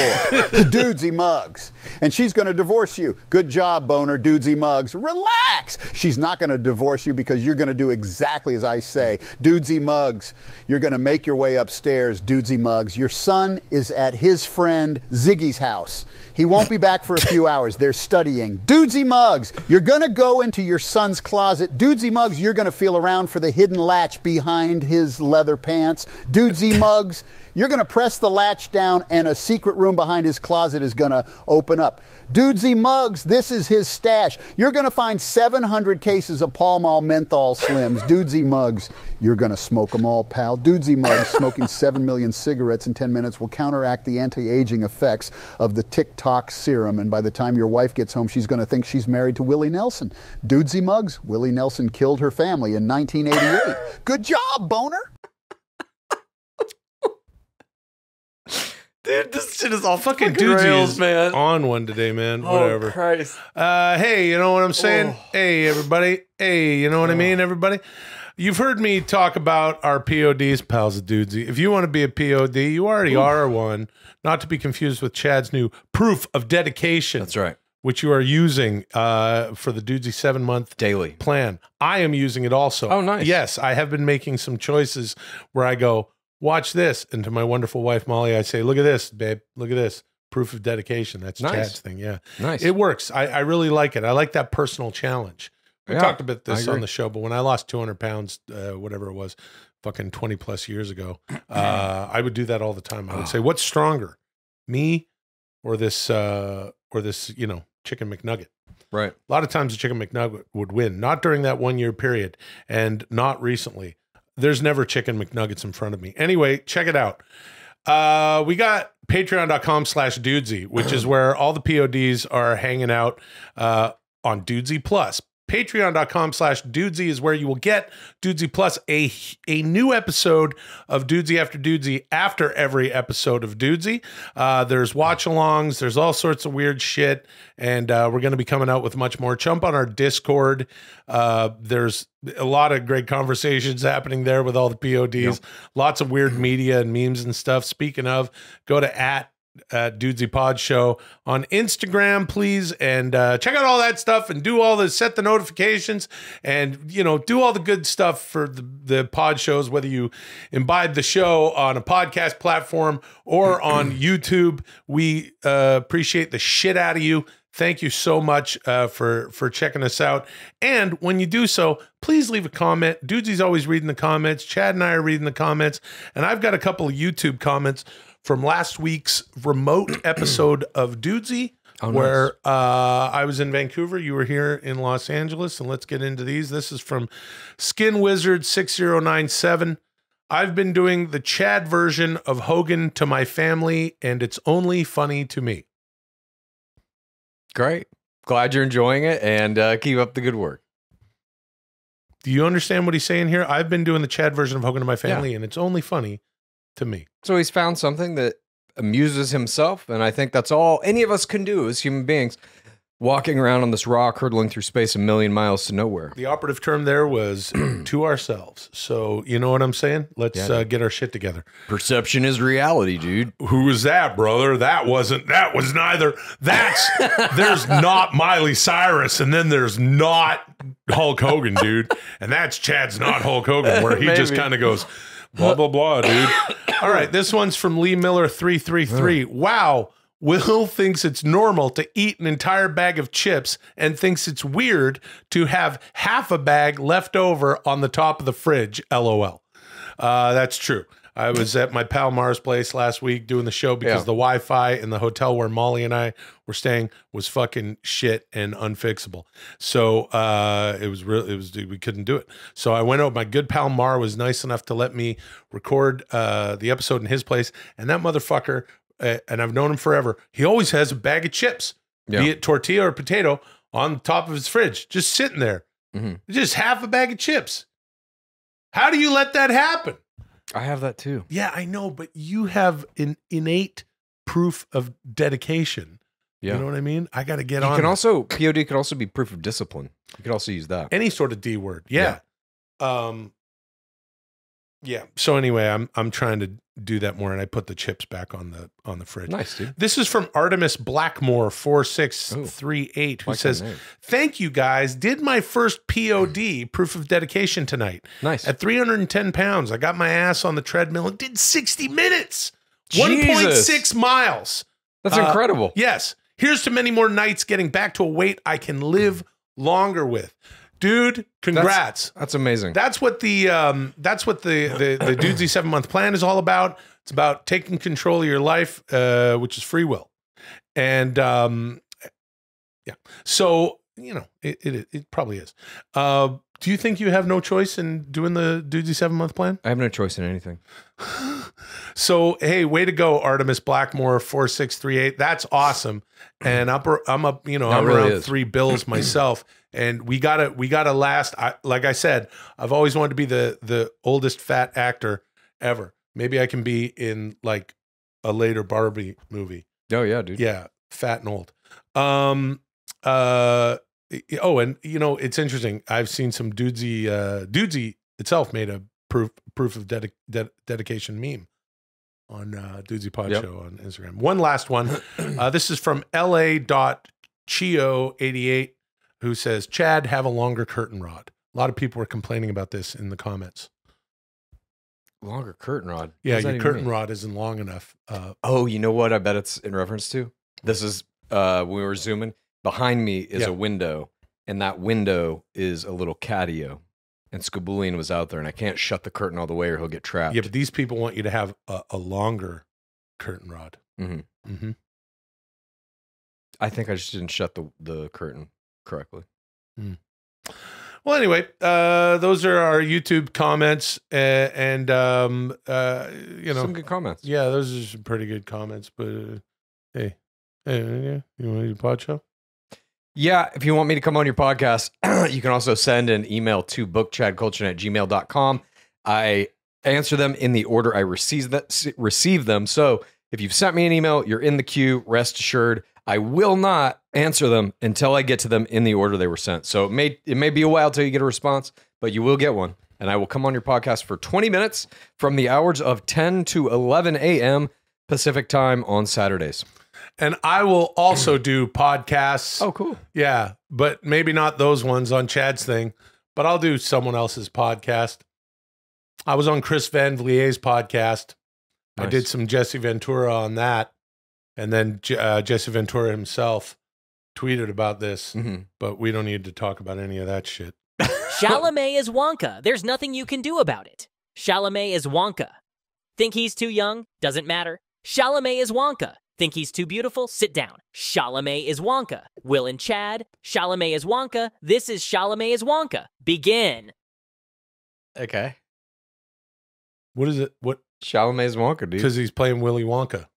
The Dudesy mugs. And she's going to divorce you. Good job, boner. Dudesy mugs. Relax. She's not going to divorce you because you're going to do exactly as I say. Dudesy mugs. You're going to make your way upstairs. Dudesy mugs. Your son is at his friend Ziggy's house. He won't be back for a few hours. They're studying. Dudesy mugs. You're going to go into your son's closet. Dudesy mugs. You're going to feel around for the hidden latch behind his leather pants. Dudesy mugs. You're going to press the latch down and a secret room behind his closet is going to open up. Dudesy mugs. This is his stash. You're going to find 700 cases of Pall Mall menthol slims. Dudesy mugs. You're going to smoke them all, pal. Dudesy mugs. Smoking 7 million cigarettes in 10 minutes will counteract the anti-aging effects of the TikTok serum. And by the time your wife gets home, she's going to think she's married to Willie Nelson. Dudesy mugs. Willie Nelson killed her family in 1988. Good job, boner. Dude, this shit is all fucking doozies, man. On one today, man. Oh, whatever. Christ. Hey, you know what I'm saying? Oh. Hey, everybody. Hey, you know what I mean, everybody? You've heard me talk about our PODs, Pals of Dudesy. If you want to be a POD, you already are one. Not to be confused with Chad's new proof of dedication. That's right. Which you are using for the Dudesy 7-month daily plan. I am using it also. Oh, nice. Yes, I have been making some choices where I go, watch this. And to my wonderful wife, Molly, I say, look at this, babe. Look at this. Proof of dedication. That's nice. Chad's thing. Yeah. Nice. It works. I really like it. I like that personal challenge. We talked about this on the show, but when I lost 200 pounds, whatever it was, fucking 20 plus years ago, I would do that all the time. I would say, what's stronger, me or this, you know, chicken McNugget? Right. A lot of times the chicken McNugget would win, not during that 1 year period and not recently. There's never chicken McNuggets in front of me. Anyway, check it out. We got patreon.com/dudesy, which is where all the PODs are hanging out on Dudesy Plus. Patreon.com/dudesy is where you will get Dudesy Plus, a new episode of Dudesy After Dudesy after every episode of Dudesy. There's watch-alongs. There's all sorts of weird shit, and we're going to be coming out with much more. Jump on our Discord. There's a lot of great conversations happening there with all the PODs. Yep. Lots of weird media and memes and stuff. Speaking of, go to at Dudesy Pod Show on Instagram, please, and check out all that stuff and do all the set the notifications and, you know, do all the good stuff for the pod shows, whether you imbibe the show on a podcast platform or on YouTube. We appreciate the shit out of you. Thank you so much for checking us out. And when you do so, please leave a comment. Dudesy's always reading the comments. Chad and I are reading the comments. And I've got a couple of YouTube comments from last week's remote episode of Dudesy, where I was in Vancouver. You were here in Los Angeles. And let's get into these. This is from Skin Wizard 6097. I've been doing the Chad version of Hogan to my family, and it's only funny to me. Great. Glad you're enjoying it, and keep up the good work. Do you understand what he's saying here? I've been doing the Chad version of Hogan to my family, and it's only funny to me. So he's found something that amuses himself, and I think that's all any of us can do as human beings, walking around on this rock, hurtling through space a million miles to nowhere. The operative term there was to ourselves. So you know what I'm saying? Let's get our shit together. Perception is reality, dude. Who was that, brother? That was neither. There's not Miley Cyrus, and then there's not Hulk Hogan, dude. And that's Chad's not Hulk Hogan, where he just kind of goes, blah, blah, blah, dude. All right, this one's from Lee Miller 333. Wow. Will thinks it's normal to eat an entire bag of chips and thinks it's weird to have half a bag left over on the top of the fridge. LOL. That's true. I was at my pal Mars' place last week doing the show because the Wi-Fi in the hotel where Molly and I were staying was fucking shit and unfixable. So it was really, we couldn't do it. So I went over, my good pal Mar was nice enough to let me record the episode in his place. And that motherfucker, and I've known him forever, he always has a bag of chips, be it tortilla or potato, on the top of his fridge, just sitting there. Just half a bag of chips. How do you let that happen? I have that too. Yeah, I know, but you have an innate proof of dedication. Yeah. You know what I mean? I got to get on. POD could also be proof of discipline. You could also use that. Any sort of D word. Yeah. Yeah. So anyway, I'm trying to do that more, and I put the chips back on the fridge. Nice, dude. This is from Artemis Blackmore 4638, who says, "Thank you guys. Did my first POD proof of dedication tonight. Nice. At 310 pounds, I got my ass on the treadmill and did 60 minutes, 1.6 miles. That's incredible. Yes. Here's to many more nights getting back to a weight I can live longer with." Dude, congrats. That's amazing. That's what the the Dudesy 7-month plan is all about. It's about taking control of your life, which is free will. And yeah. So, you know, it probably is. Do you think you have no choice in doing the Dudesy 7-month plan? I have no choice in anything. So, hey, way to go, Artemis Blackmore 4638. That's awesome. And I'm up, you know, I'm really around three bills myself. And we gotta last. Like I said, I've always wanted to be the oldest fat actor ever. Maybe I can be in like a later Barbie movie. Oh yeah, dude. Yeah, fat and old. Oh, and you know, it's interesting. I've seen some Dudesy. Dudesy itself made a proof of dedication meme on Dudesy Pod Show on Instagram. One last one. This is from LA.Chio88, who says, "Chad, have a longer curtain rod." A lot of people were complaining about this in the comments. Longer curtain rod? Yeah, your curtain rod isn't long enough. Oh, you know what I bet it's in reference to? This is, we were zooming. Behind me is a window, and that window is a little catio. And Skaboolian was out there, and I can't shut the curtain all the way or he'll get trapped. Yeah, but these people want you to have a longer curtain rod. Mm-hmm. Mm-hmm. I think I just didn't shut the curtain correctly. Mm. Well, anyway, those are our YouTube comments, and you know, some good comments. Yeah, those are some pretty good comments. But hey, you want to do a pod show? Yeah, if you want me to come on your podcast, you can also send an email to bookchadculture@gmail.com. I answer them in the order I receive them. So if you've sent me an email, you're in the queue. Rest assured, I will not answer them until I get to them in the order they were sent. So it may be a while till you get a response, but you will get one. And I will come on your podcast for 20 minutes from the hours of 10 to 11 a.m. Pacific time on Saturdays. And I will also do podcasts. Oh, cool. Yeah, but maybe not those ones on Chad's thing, but I'll do someone else's podcast. I was on Chris Van Vlie's podcast. Nice. I did some Jesse Ventura on that. And then Jesse Ventura himself tweeted about this, but we don't need to talk about any of that shit. Chalamet is Wonka. There's nothing you can do about it. Chalamet is Wonka. Think he's too young? Doesn't matter. Chalamet is Wonka. Think he's too beautiful? Sit down. Chalamet is Wonka. Will and Chad, Chalamet is Wonka. This is Chalamet is Wonka. Begin. Okay. What is it? What? Chalamet is Wonka, dude. Because he's playing Willy Wonka.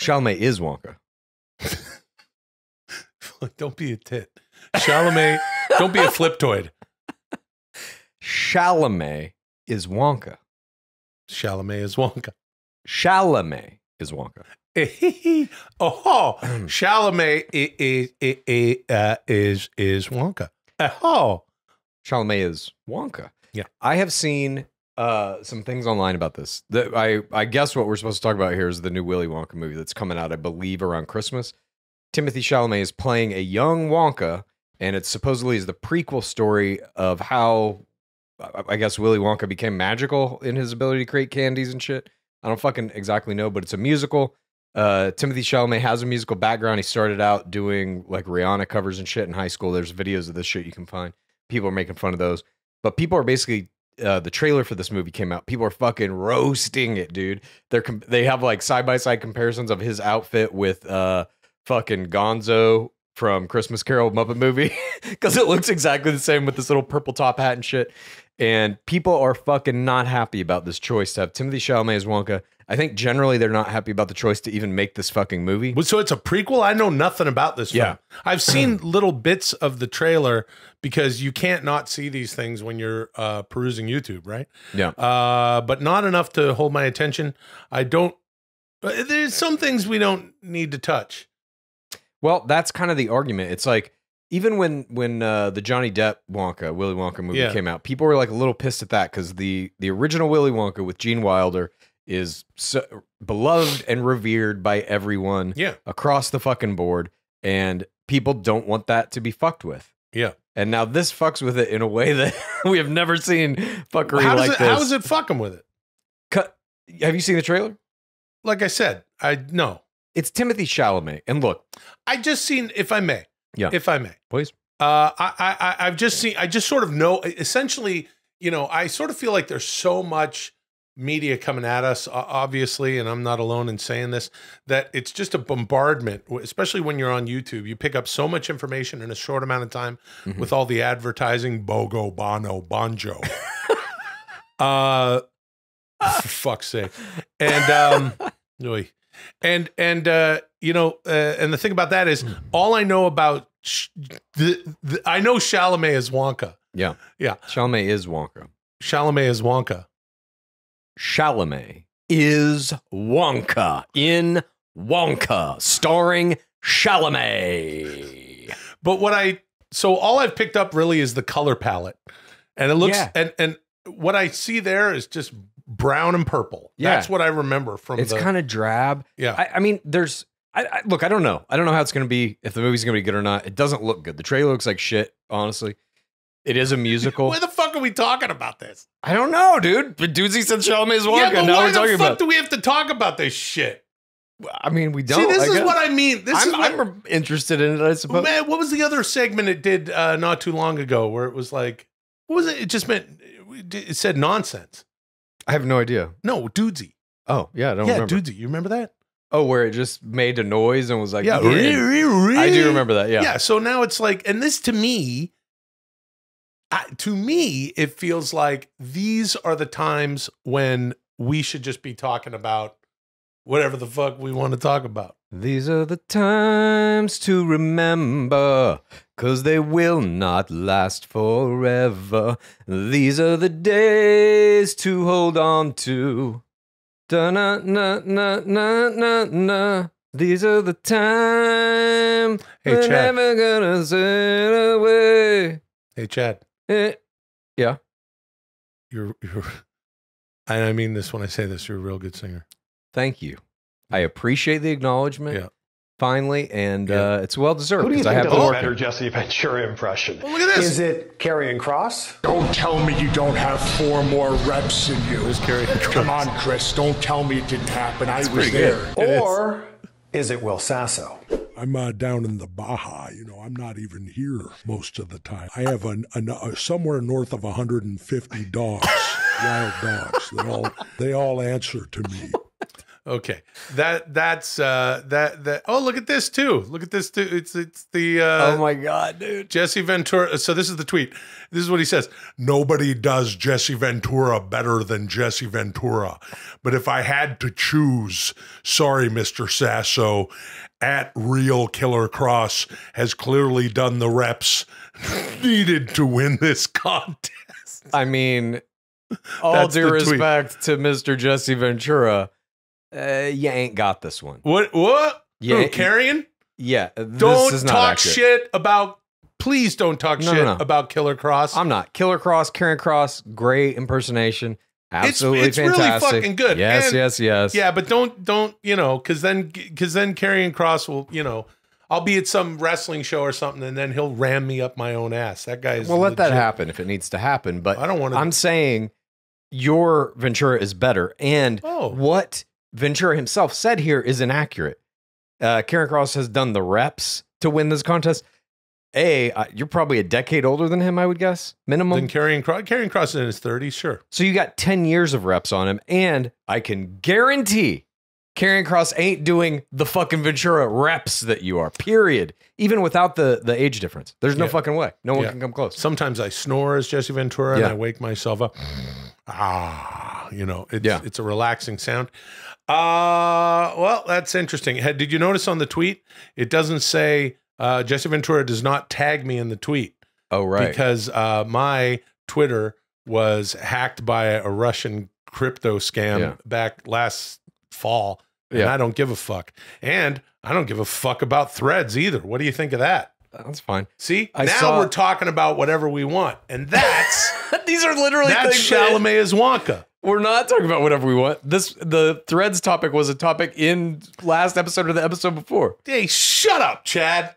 Chalamet is Wonka. Don't be a tit. Chalamet, don't be a fliptoid. Chalamet is Wonka. Chalamet is Wonka. Chalamet is Wonka. Oh, Chalamet is Wonka. Oh, Chalamet is Wonka. Yeah, I have seen some things online about this. I guess what we're supposed to talk about here is the new Willy Wonka movie that's coming out, I believe, around Christmas. Timothée Chalamet is playing a young Wonka, and it supposedly is the prequel story of how, I guess, Willy Wonka became magical in his ability to create candies and shit. I don't fucking exactly know, but it's a musical. Timothée Chalamet has a musical background. He started out doing, like, Rihanna covers and shit in high school. There's videos of this shit you can find. People are making fun of those. But people are basically... the trailer for this movie came out. People are fucking roasting it, dude. They have like side-by-side comparisons of his outfit with fucking Gonzo from Christmas Carol Muppet movie, because it looks exactly the same with this little purple top hat and shit. And people are fucking not happy about this choice to have Timothée Chalamet as Wonka. I think generally they're not happy about the choice to even make this fucking movie. So it's a prequel? I know nothing about this film. I've seen little bits of the trailer because you can't not see these things when you're perusing YouTube, right? Yeah. But not enough to hold my attention. There's some things we don't need to touch. Well, that's kind of the argument. It's like, even when the Johnny Depp Willy Wonka movie came out, people were like a little pissed at that because the original Willy Wonka with Gene Wilder is so beloved and revered by everyone across the fucking board, and people don't want that to be fucked with. Yeah. And now this fucks with it in a way that we have never seen fuckery like this. How is it fucking with it? Have you seen the trailer? Like I said, no. It's Timothée Chalamet. And look, I just seen, if I may. Yeah. If I may. Please. I've just seen, I just sort of know, essentially, you know, I sort of feel like there's so much media coming at us, obviously, and I'm not alone in saying this, that it's just a bombardment, especially when you're on YouTube. You pick up so much information in a short amount of time with all the advertising, Bogo, Bono, Bonjo. For fuck's sake. And, you know, and the thing about that is all I know about I know Chalamet is Wonka. Yeah. Yeah. Chalamet is Wonka. Chalamet is Wonka. Chalamet is Wonka in Wonka, starring Chalamet. But what I, so all I've picked up really is the color palette. And it looks, and what I see there is just brown and purple. Yeah. That's what I remember from It's kind of drab. Yeah. I mean, there's, look, I don't know. I don't know how it's going to be, if the movie's going to be good or not. It doesn't look good. The trailer looks like shit, honestly. It is a musical. Why the fuck are we talking about this? I don't know, dude. But Dudesy said Chalamet's Wonka. Yeah, now we're talking about. Why the fuck do we have to talk about this shit? I mean, we don't. See, this is what I mean. I'm interested in it, I suppose. Man, what was the other segment it did not too long ago where it was like, what was it? It just meant, it said nonsense. I have no idea. No, Dudesy. Oh, yeah, I don't remember. Yeah, Dudesy. You remember that? Oh, where it just made a noise and was like, yeah, I do remember that. Yeah. Yeah. So now it's like, and this to me, it feels like these are the times when we should just be talking about whatever the fuck we want to talk about. These are the times to remember, 'cause they will not last forever. These are the days to hold on to. Da-na-na-na-na-na-na. These are the time we're never gonna sail away. Hey, Chad. Yeah. You're, and I mean this when I say this, you're a real good singer. Thank you. I appreciate the acknowledgement. Yeah. Finally, and it's well deserved. Who do you think does a better Jesse Ventura impression? Well, look at this. Is it Karrion Kross? Don't tell me you don't have 4 more reps in you. Come on, Chris. Don't tell me it didn't happen. I was there. Or is it Will Sasso? I'm down in the Baja. You know, I'm not even here most of the time. I have somewhere north of 150 dogs, wild dogs. They all answer to me. Okay, that's that. Oh, look at this too. Look at this too. It's the. Oh my God, dude. Jesse Ventura. So this is the tweet. This is what he says. Nobody does Jesse Ventura better than Jesse Ventura. But if I had to choose, sorry, Mr. Sasso, at Real Killer Kross has clearly done the reps needed to win this contest. I mean, all due respect to Mr. Jesse Ventura. You ain't got this one. What? Yeah, Karrion? Yeah. Don't talk shit about, please don't talk shit about Killer Kross. I'm not. Killer Kross, Karrion Kross, great impersonation. Absolutely fantastic. It's really fucking good. Yes, yes. Yeah, but don't, you know, because then Karrion Kross will, you know, I'll be at some wrestling show or something, and then he'll ram me up my own ass. That guy is, well, let that happen if it needs to happen, but I don't want to. I'm saying your Ventura is better, and what Ventura himself said here is inaccurate. Karrion Kross has done the reps to win this contest. You're probably a decade older than him, I would guess, minimum. Than Karrion Kross. Karrion Kross is in his 30s, sure. So you got 10 years of reps on him, and I can guarantee Karrion Kross ain't doing the fucking Ventura reps that you are, period. Even without the age difference. There's no fucking way. No one can come close. Sometimes I snore as Jesse Ventura, and I wake myself up. You know, it's a relaxing sound. Well, that's interesting. Did you notice on the tweet? It doesn't say, Jesse Ventura does not tag me in the tweet. Oh, right. Because my Twitter was hacked by a Russian crypto scam back last fall. And I don't give a fuck. And I don't give a fuck about threads either. What do you think of that? That's fine. See, now we're talking about whatever we want. And that's, these are literally things. Chalamet is Wonka. We're not talking about whatever we want. The threads topic was a topic in last episode or the episode before. Hey, shut up, Chad.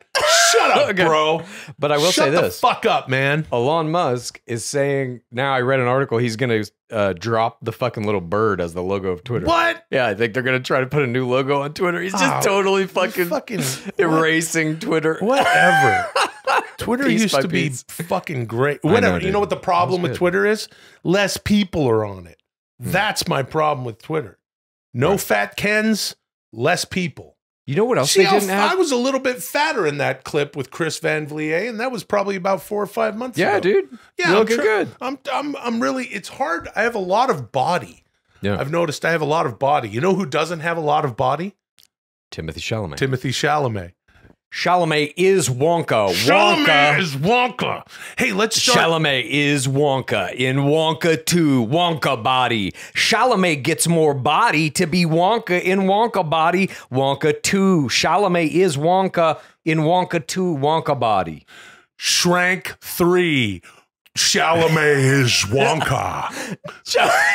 Shut up, bro. But I will say this. Shut the fuck up, man. Elon Musk is saying, now I read an article, he's going to drop the fucking little bird as the logo of Twitter. What? Yeah, I think they're going to try to put a new logo on Twitter. He's just totally fucking erasing Twitter. Whatever. Twitter used to be fucking great. Whatever. You know what the problem with Twitter is? Less people are on it. That's my problem with Twitter. No fat Kens, less people. You know what else they didn't have? I was a little bit fatter in that clip with Chris Van Vliet, and that was probably about 4 or 5 months ago. Yeah, dude. Yeah, looking good. I'm really, it's hard. I have a lot of body. Yeah. I've noticed I have a lot of body. You know who doesn't have a lot of body? Timothée Chalamet. Chalamet is Wonka. Chalamet is Wonka. Hey, let's start. Chalamet is Wonka in Wonka 2, Wonka Body. Chalamet gets more body to be Wonka in Wonka Body, Wonka 2. Chalamet is Wonka in Wonka 2, Wonka Body. Shrank 3. Chalamet is Wonka.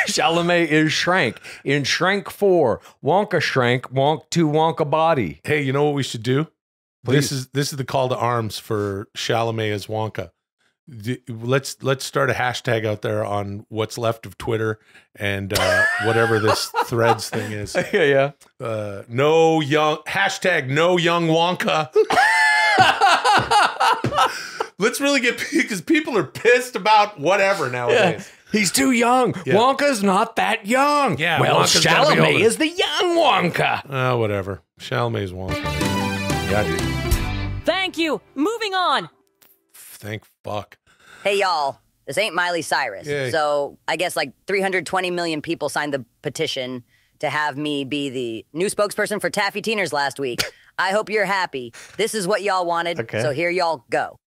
Chalamet is Shrank. In Shrank 4, Wonka Shrank, Wonk 2, Wonka Body. Hey, you know what we should do? Please. This is the call to arms for Chalamet is Wonka. Let's start a hashtag out there on what's left of Twitter and whatever this Threads thing is. Yeah, yeah. No young Wonka. Let's really get, because people are pissed about whatever nowadays. Yeah. He's too young. Yeah. Wonka's not that young. Yeah, well, Wonka's Chalamet is the young Wonka. Oh, whatever. Chalamet's Wonka. Yeah, dude. Thank you. Moving on. Thank fuck. Hey, y'all. This ain't Miley Cyrus. Yay. So I guess like 320 million people signed the petition to have me be the new spokesperson for Taffy Teeners last week. I hope you're happy. This is what y'all wanted. Okay. So here y'all go.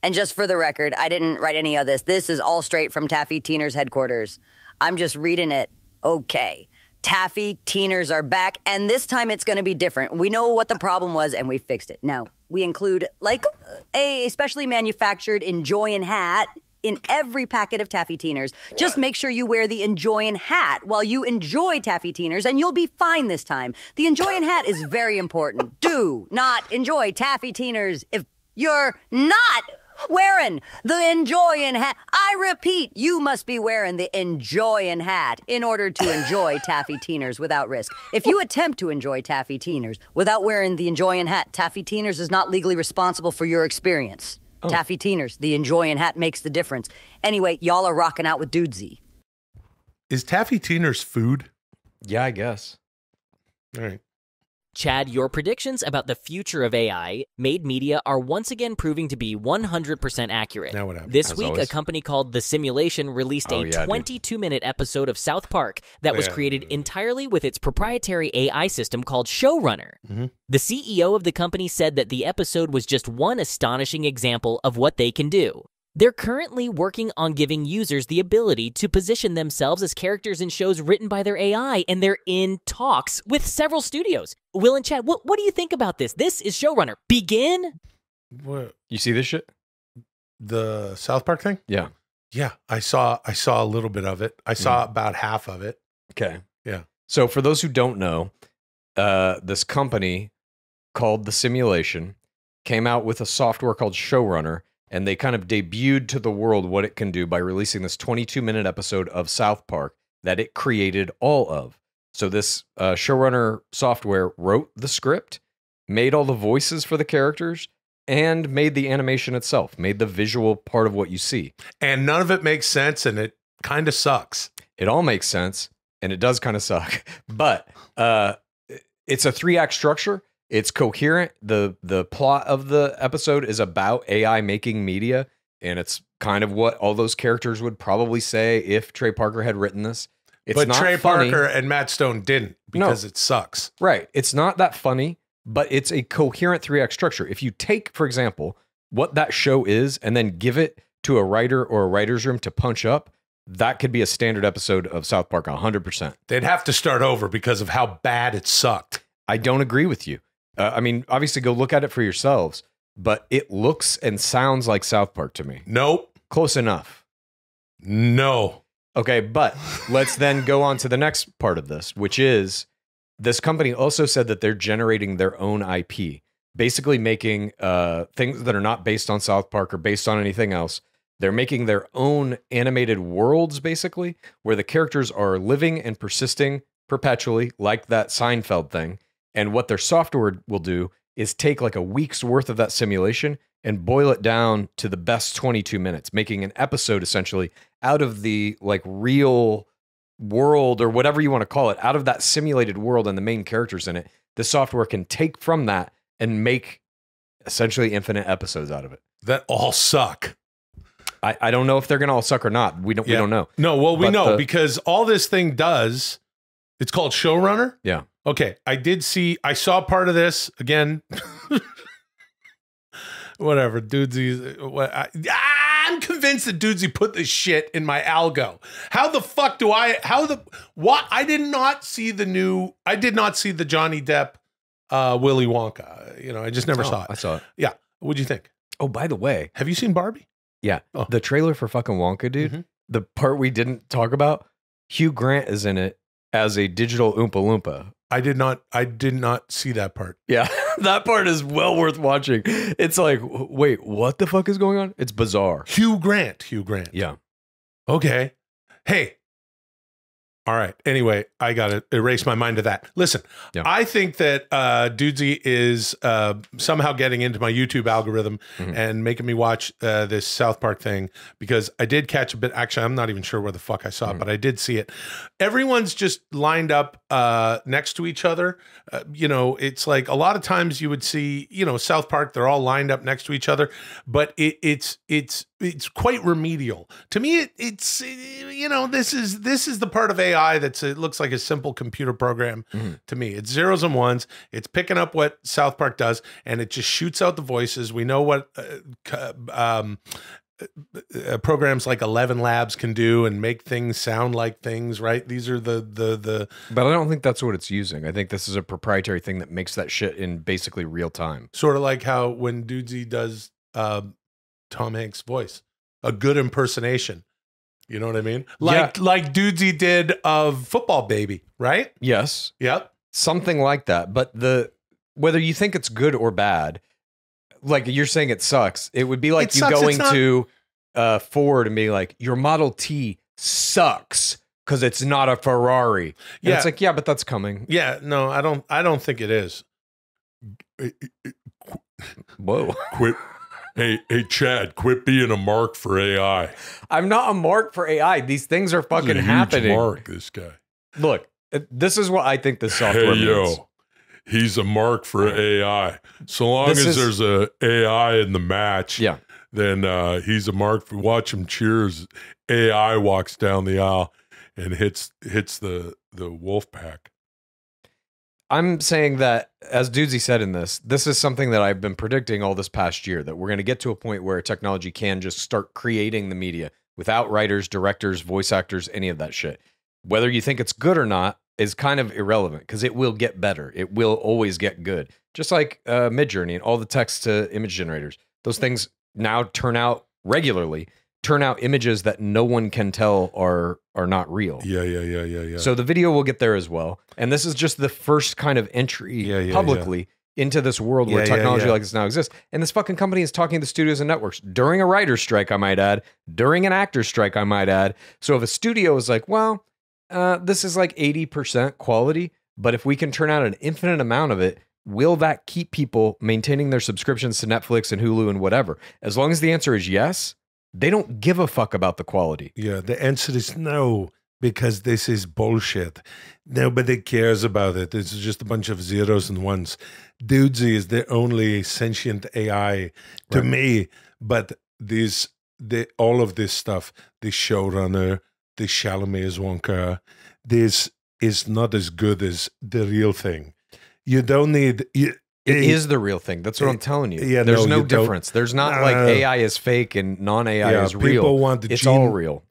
And just for the record, I didn't write any of this. This is all straight from Taffy Teeners headquarters. I'm just reading it. Okay. Taffy Teeners are back, and this time it's going to be different. We know what the problem was, and we fixed it. Now, we include, like, a specially manufactured Enjoyin' hat in every packet of Taffy Teeners. Just make sure you wear the Enjoyin' hat while you enjoy Taffy Teeners, and you'll be fine this time. The Enjoyin' hat is very important. Do not enjoy Taffy Teeners if you're not wearing the Enjoyin' hat. I repeat, you must be wearing the Enjoyin' hat in order to enjoy Taffy Teeners without risk. If you attempt to enjoy Taffy Teeners without wearing the Enjoyin' hat, Taffy Teeners is not legally responsible for your experience. Oh. Taffy Teeners, the Enjoyin' hat makes the difference. Anyway, y'all are rocking out with Dudesy. Is Taffy Teeners food? Yeah, I guess. All right. Chad, your predictions about the future of AI made media are once again proving to be 100% accurate. Now what happened? This week, a company called The Simulation released a 22-minute episode of South Park that was created entirely with its proprietary AI system called Showrunner. Mm-hmm. The CEO of the company said that the episode was just one astonishing example of what they can do. They're currently working on giving users the ability to position themselves as characters in shows written by their AI, and they're in talks with several studios. Will and Chad, what do you think about this? This is Showrunner. Begin? What? You see this shit? The South Park thing? Yeah. Yeah, I saw a little bit of it. I saw about half of it. Okay. Yeah. So for those who don't know, this company called The Simulation came out with a software called Showrunner, and they kind of debuted to the world what it can do by releasing this 22-minute episode of South Park that it created all of. So this Showrunner software wrote the script, made all the voices for the characters, and made the animation itself, made the visual part of what you see. And none of it makes sense, and it kind of sucks. It all makes sense, and it does kind of suck. But it's a 3-act structure. It's coherent. The plot of the episode is about AI making media, and it's kind of what all those characters would probably say if Trey Parker had written this. It's but not Trey funny. Parker and Matt Stone didn't because it sucks. Right. It's not that funny, but it's a coherent 3-act structure. If you take, for example, what that show is and then give it to a writer or a writer's room to punch up, that could be a standard episode of South Park 100%. They'd have to start over because of how bad it sucked. I don't agree with you. I mean, obviously, go look at it for yourselves, but it looks and sounds like South Park to me. Nope. Close enough. No. Okay, but let's then go on to the next part of this, which is this company also said that they're generating their own IP, basically making things that are not based on South Park or based on anything else. They're making their own animated worlds, basically, where the characters are living and persisting perpetually, like that Seinfeld thing. And what their software will do is take like a week's worth of that simulation and boil it down to the best 22 minutes, making an episode essentially out of the like real world or whatever you want to call it, out of that simulated world and the main characters in it. The software can take from that and make essentially infinite episodes out of it. That all suck. I don't know if they're going to all suck or not. We don't know. No, well, we know because all this thing does, it's called Showrunner. Yeah. Okay, I saw part of this again. Whatever, Dudesy. I'm convinced that Dudesy put this shit in my algo. How the fuck do I? How the what? I did not see the new. I did not see the Johnny Depp, Willy Wonka. You know, I just never saw it. I saw it. Yeah. What'd you think? Oh, by the way, have you seen Barbie? Yeah. Oh. The trailer for fucking Wonka, dude. Mm-hmm. The part we didn't talk about. Hugh Grant is in it as a digital Oompa Loompa. I did not see that part. Yeah, that part is well worth watching. It's like, wait, what the fuck is going on? It's bizarre. Hugh Grant. Yeah. Okay. Hey. All right. Anyway, I got to erase my mind to that. Listen, yeah. I think that Dudesy is somehow getting into my YouTube algorithm and making me watch this South Park thing, because I did catch a bit. Actually, I'm not even sure where the fuck I saw it, but I did see it. Everyone's just lined up next to each other. You know, it's like a lot of times you would see, you know, South Park, they're all lined up next to each other, but it's quite remedial. To me, it's, you know, this is the part of AI that's, it looks like a simple computer program to me. It's zeros and ones. It's picking up what South Park does, and it just shoots out the voices. We know what programs like 11 Labs can do and make things sound like things, right? These are the But I don't think that's what it's using. I think this is a proprietary thing that makes that shit in basically real time. Sort of like how when Dudesy does Tom Hanks' voice, a good impersonation. You know what I mean? Like, yeah. Like Dudesy did of Football Baby, right? Yes. Yep. Something like that. But the whether you think it's good or bad, like you're saying it sucks, it would be like you going to Ford and being like, your Model T sucks because it's not a Ferrari. And yeah. It's like, yeah, but that's coming. Yeah, no, I don't think it is. Whoa. Quit. Hey, Chad, quit being a mark for AI. I'm not a mark for AI. These things are fucking happening. Mark, this guy. Look, this is what I think the software means. Yo, he's a mark for AI. So long as there's a AI in the match, yeah. Then he's a mark for, watch him cheers. AI walks down the aisle and hits the wolf pack. I'm saying that, as Dudesy said in this, this is something that I've been predicting all this past year, that we're going to get to a point where technology can just start creating the media without writers, directors, voice actors, any of that shit. Whether you think it's good or not is kind of irrelevant, because it will get better. It will always get good. Just like Midjourney and all the text to image generators. Those things now turn out images that no one can tell are not real. Yeah. So the video will get there as well. And this is just the first kind of entry publicly into this world where technology like this now exists. And this fucking company is talking to studios and networks during a writer's strike, I might add, during an actor's strike, I might add. So if a studio is like, well, this is like 80% quality, but if we can turn out an infinite amount of it, will that keep people maintaining their subscriptions to Netflix and Hulu and whatever? As long as the answer is yes, they don't give a fuck about the quality. Yeah, the answer is no, because this is bullshit. Nobody cares about it. It's just a bunch of zeros and ones. Dudesy is the only sentient AI to me. But these, all of this stuff, the showrunner, the Chalamet's Wonka, this is not as good as the real thing. You don't need... It is the real thing. That's what I'm telling you. Yeah, there's no difference. There's not like AI is fake and non-AI is real. People want it's all real.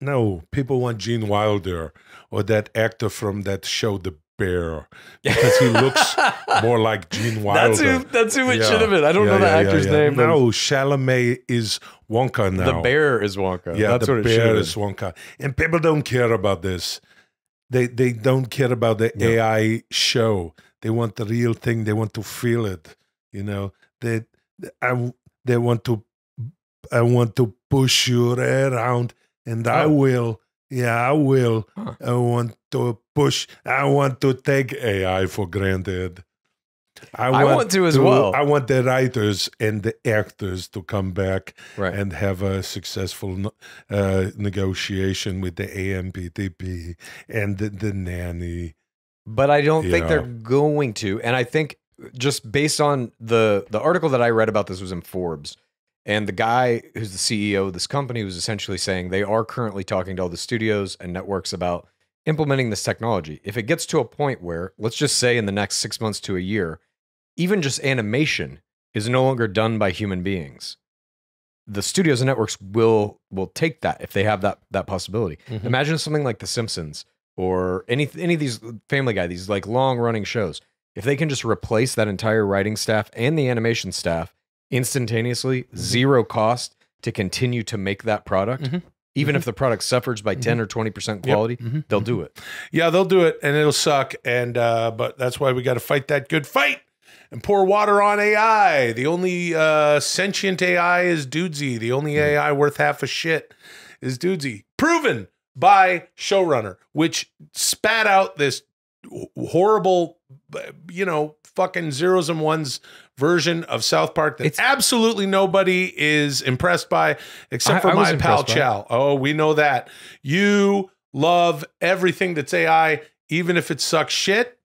No, people want Gene Wilder or that actor from that show, The Bear, because he looks more like Gene Wilder. That's who it should have been. I don't know the actor's name. No, Chalamet is Wonka now. The Bear is Wonka. Yeah, that's what it should have been. The Bear is Wonka. And people don't care about this. They don't care about the AI show. They want the real thing. They want to feel it, you know. They want to. I want to push you around, and I will. Yeah, I will. Huh. I want to push. I want to take AI for granted. I want to as well. I want the writers and the actors to come back and have a successful negotiation with the AMPTP and the nanny. But I don't think they're going to. And I think just based on the article that I read about this was in Forbes. And the guy who's the CEO of this company was essentially saying they are currently talking to all the studios and networks about implementing this technology. If it gets to a point where, let's just say in the next 6 months to a year, even just animation is no longer done by human beings, the studios and networks will take that if they have that possibility. Mm-hmm. Imagine something like The Simpsons or any of these Family Guy, these like long running shows. If they can just replace that entire writing staff and the animation staff instantaneously, mm-hmm. zero cost to continue to make that product, mm-hmm. even mm-hmm. if the product suffers by 10 or 20% quality, yep. mm-hmm. they'll do it. Yeah, they'll do it, and it'll suck. And but that's why we got to fight that good fight and pour water on AI. The only sentient AI is Dudesy. The only AI worth half a shit is Dudesy. Proven by Showrunner, which spat out this horrible, you know, fucking zeros and ones version of South Park that absolutely nobody is impressed by, except for my pal Chow. Oh, we know that. You love everything that's AI, even if it sucks shit,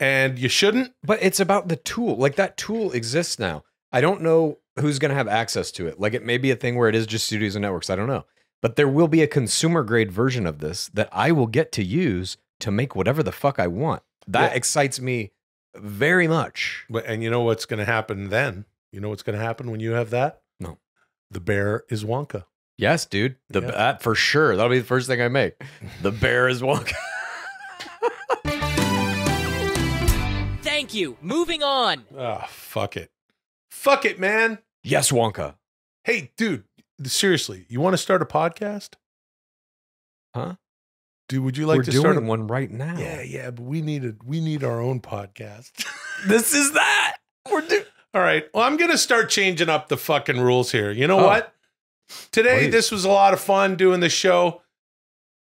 and you shouldn't. But it's about the tool. Like, that tool exists now. I don't know who's going to have access to it. Like, it may be a thing where it is just studios and networks. I don't know. But there will be a consumer-grade version of this that I will get to use to make whatever the fuck I want. That excites me very much. And you know what's going to happen then? You know what's going to happen when you have that? No. The Bear is Wonka. Yes, dude. That for sure. That'll be the first thing I make. The Bear is Wonka. Thank you. Moving on. Oh, fuck it. Fuck it, man. Yes, Wonka. Hey, dude. Seriously, you want to start a podcast? Huh? Dude, would you like to start one right now? Yeah, yeah, but we need our own podcast. This is that. All right. Well, I'm going to start changing up the fucking rules here. You know what? Today, this was a lot of fun doing the show.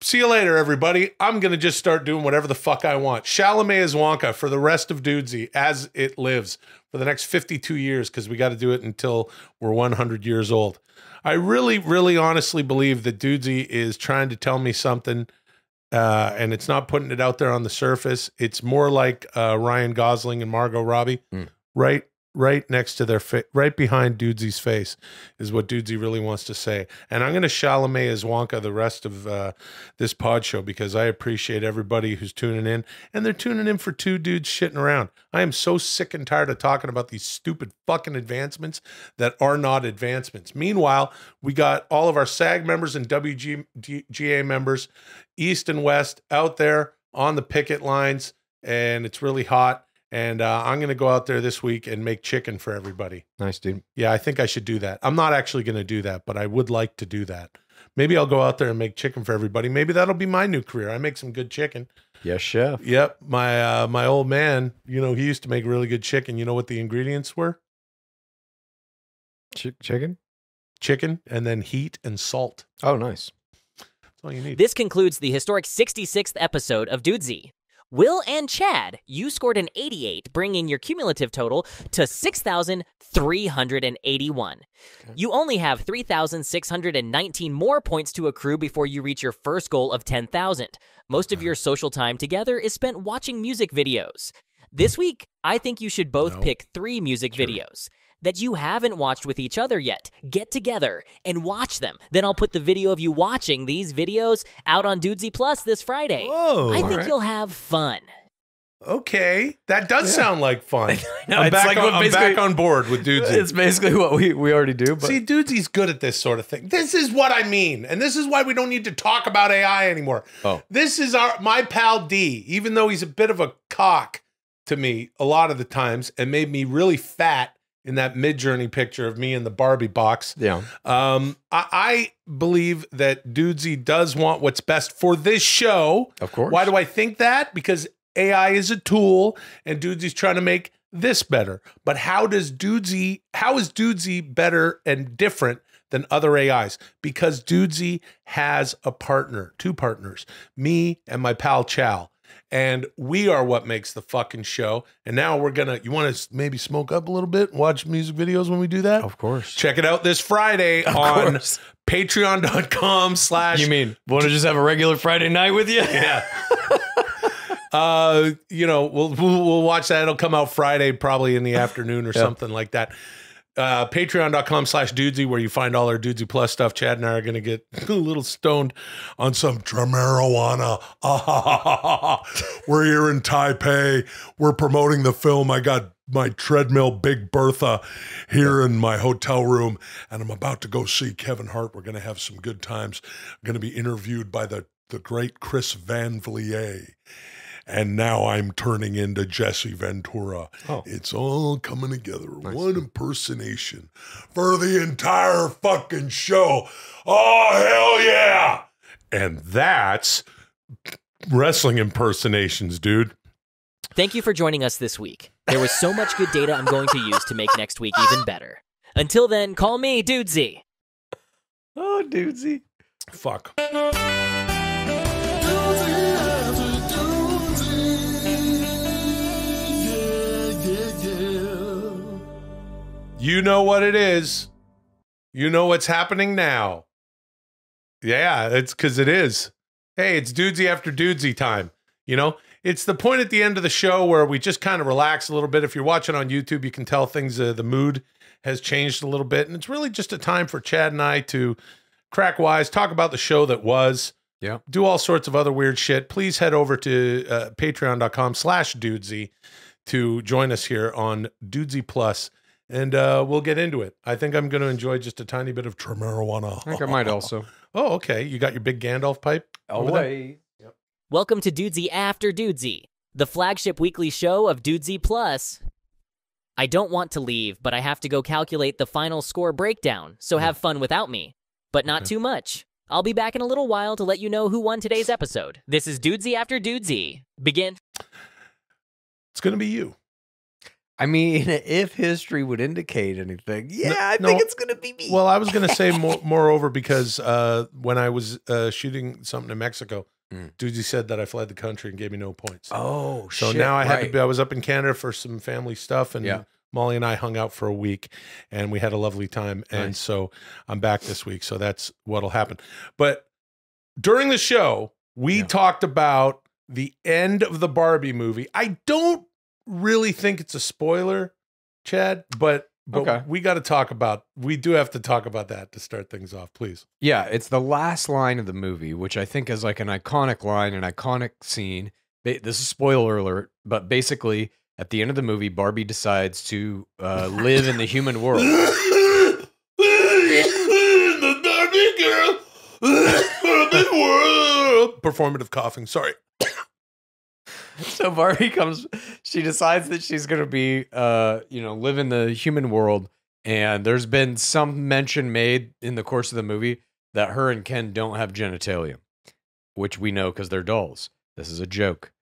See you later, everybody. I'm going to just start doing whatever the fuck I want. Chalamet is Wonka for the rest of Dudesy as it lives for the next 52 years, because we got to do it until we're 100 years old. I really, really honestly believe that Dudesy is trying to tell me something, and it's not putting it out there on the surface. It's more like Ryan Gosling and Margot Robbie, right next to their face, right behind Dudesy's face, is what Dudesy really wants to say. And I'm going to Chalamet as Wonka the rest of this pod show, because I appreciate everybody who's tuning in, and they're tuning in for two dudes shitting around. I am so sick and tired of talking about these stupid fucking advancements that are not advancements. Meanwhile, we got all of our SAG members and WGA members, East and West, out there on the picket lines, and it's really hot. And I'm going to go out there this week and make chicken for everybody. Nice, dude. Yeah, I think I should do that. I'm not actually going to do that, but I would like to do that. Maybe I'll go out there and make chicken for everybody. Maybe that'll be my new career. I make some good chicken. Yes, chef. Yep. My my old man, you know, he used to make really good chicken. You know what the ingredients were? Chicken? Chicken, and then heat and salt. Oh, nice. That's all you need. This concludes the historic 66th episode of Dudesy. Will and Chad, you scored an 88, bringing your cumulative total to 6,381. Okay. You only have 3,619 more points to accrue before you reach your first goal of 10,000. Most of your social time together is spent watching music videos. This week, I think you should both pick three music videos that you haven't watched with each other yet. Get together and watch them. Then I'll put the video of you watching these videos out on Dudesy Plus this Friday. Whoa, I think you'll have fun. Okay, that does sound like fun. No, I'm back on board with Dudesy. It's basically what we already do. But. See, Dudesy's good at this sort of thing. This is what I mean, and this is why we don't need to talk about AI anymore. Oh. This is my pal D, even though he's a bit of a cock to me a lot of the times and made me really fat in that mid-journey picture of me in the Barbie box. Yeah. I believe that Dudesy does want what's best for this show. Of course. Why do I think that? Because AI is a tool, and Dudesy's trying to make this better. But how is Dudesy better and different than other AIs? Because Dudesy has a partner, two partners, me and my pal Chow. And we are what makes the fucking show. And now we're going to, you want to maybe smoke up a little bit, watch music videos when we do that? Of course. Check it out this Friday on patreon.com/. You mean, want to just have a regular Friday night with you? Yeah. You know, we'll watch that. It'll come out Friday, probably in the afternoon or something like that. Patreon.com/Dudesy, where you find all our Dudesy Plus stuff. Chad and I are going to get a little stoned on some marijuana. We're here in Taipei. We're promoting the film. I got my treadmill Big Bertha here in my hotel room, and I'm about to go see Kevin Hart. We're going to have some good times. I'm going to be interviewed by the great Chris Vanvliet. And now I'm turning into Jesse Ventura. Oh. It's all coming together. Nice. One impersonation for the entire fucking show. Oh, hell yeah. And that's wrestling impersonations, dude. Thank you for joining us this week. There was so much good data I'm going to use to make next week even better. Until then, call me Dudesy. Oh, Dudesy. Fuck. You know what it is. You know what's happening now. Yeah, it's because it is. Hey, it's Dudesy after Dudesy time. You know, it's the point at the end of the show where we just kind of relax a little bit. If you're watching on YouTube, you can tell things, the mood has changed a little bit. And it's really just a time for Chad and I to crack wise, talk about the show that was. Yeah. Do all sorts of other weird shit. Please head over to patreon.com/Dudesy to join us here on Dudesy Plus. And we'll get into it. I think I'm going to enjoy just a tiny bit of marijuana. I think I might also. Oh, okay. You got your big Gandalf pipe? Always. Yep. Welcome to Dudesy After Dudesy, the flagship weekly show of Dudesy Plus. I don't want to leave, but I have to go calculate the final score breakdown, so have fun without me, but not too much. I'll be back in a little while to let you know who won today's episode. This is Dudesy After Dudesy. Begin. It's going to be you. I mean, if history would indicate anything, yeah, I think it's going to be me. Well, I was going to say, moreover, because when I was shooting something in Mexico, Dudesy said that I fled the country and gave me no points. Oh, so shit. So now I had to be, I was up in Canada for some family stuff, and Molly and I hung out for a week, and we had a lovely time, and so I'm back this week, so that's what'll happen. But during the show, we talked about the end of the Barbie movie. I don't really think it's a spoiler, Chad, but we got to talk about, we do have to talk about that to start things off, please. Yeah, it's the last line of the movie, which I think is like an iconic line, an iconic scene. This is spoiler alert, but basically at the end of the movie, Barbie decides to live in the human world. The Barbie girl, Barbie world. Performative coughing, sorry. So Barbie comes, she decides that she's going to be, you know, live in the human world. And there's been some mention made in the course of the movie that her and Ken don't have genitalia, which we know because they're dolls. This is a joke.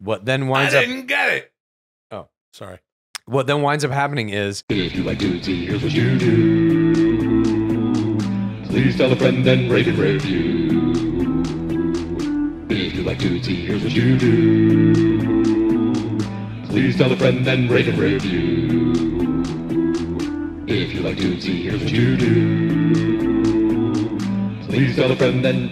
What then winds up... I didn't get it. Oh, sorry. What then winds up happening is... Here's what I do, here's what you do. Please tell a friend and rate and review. If you like Dudesy, here's what you do. Please tell a friend and rate and review. If you like Dudesy, here's what you do. Please tell a friend and...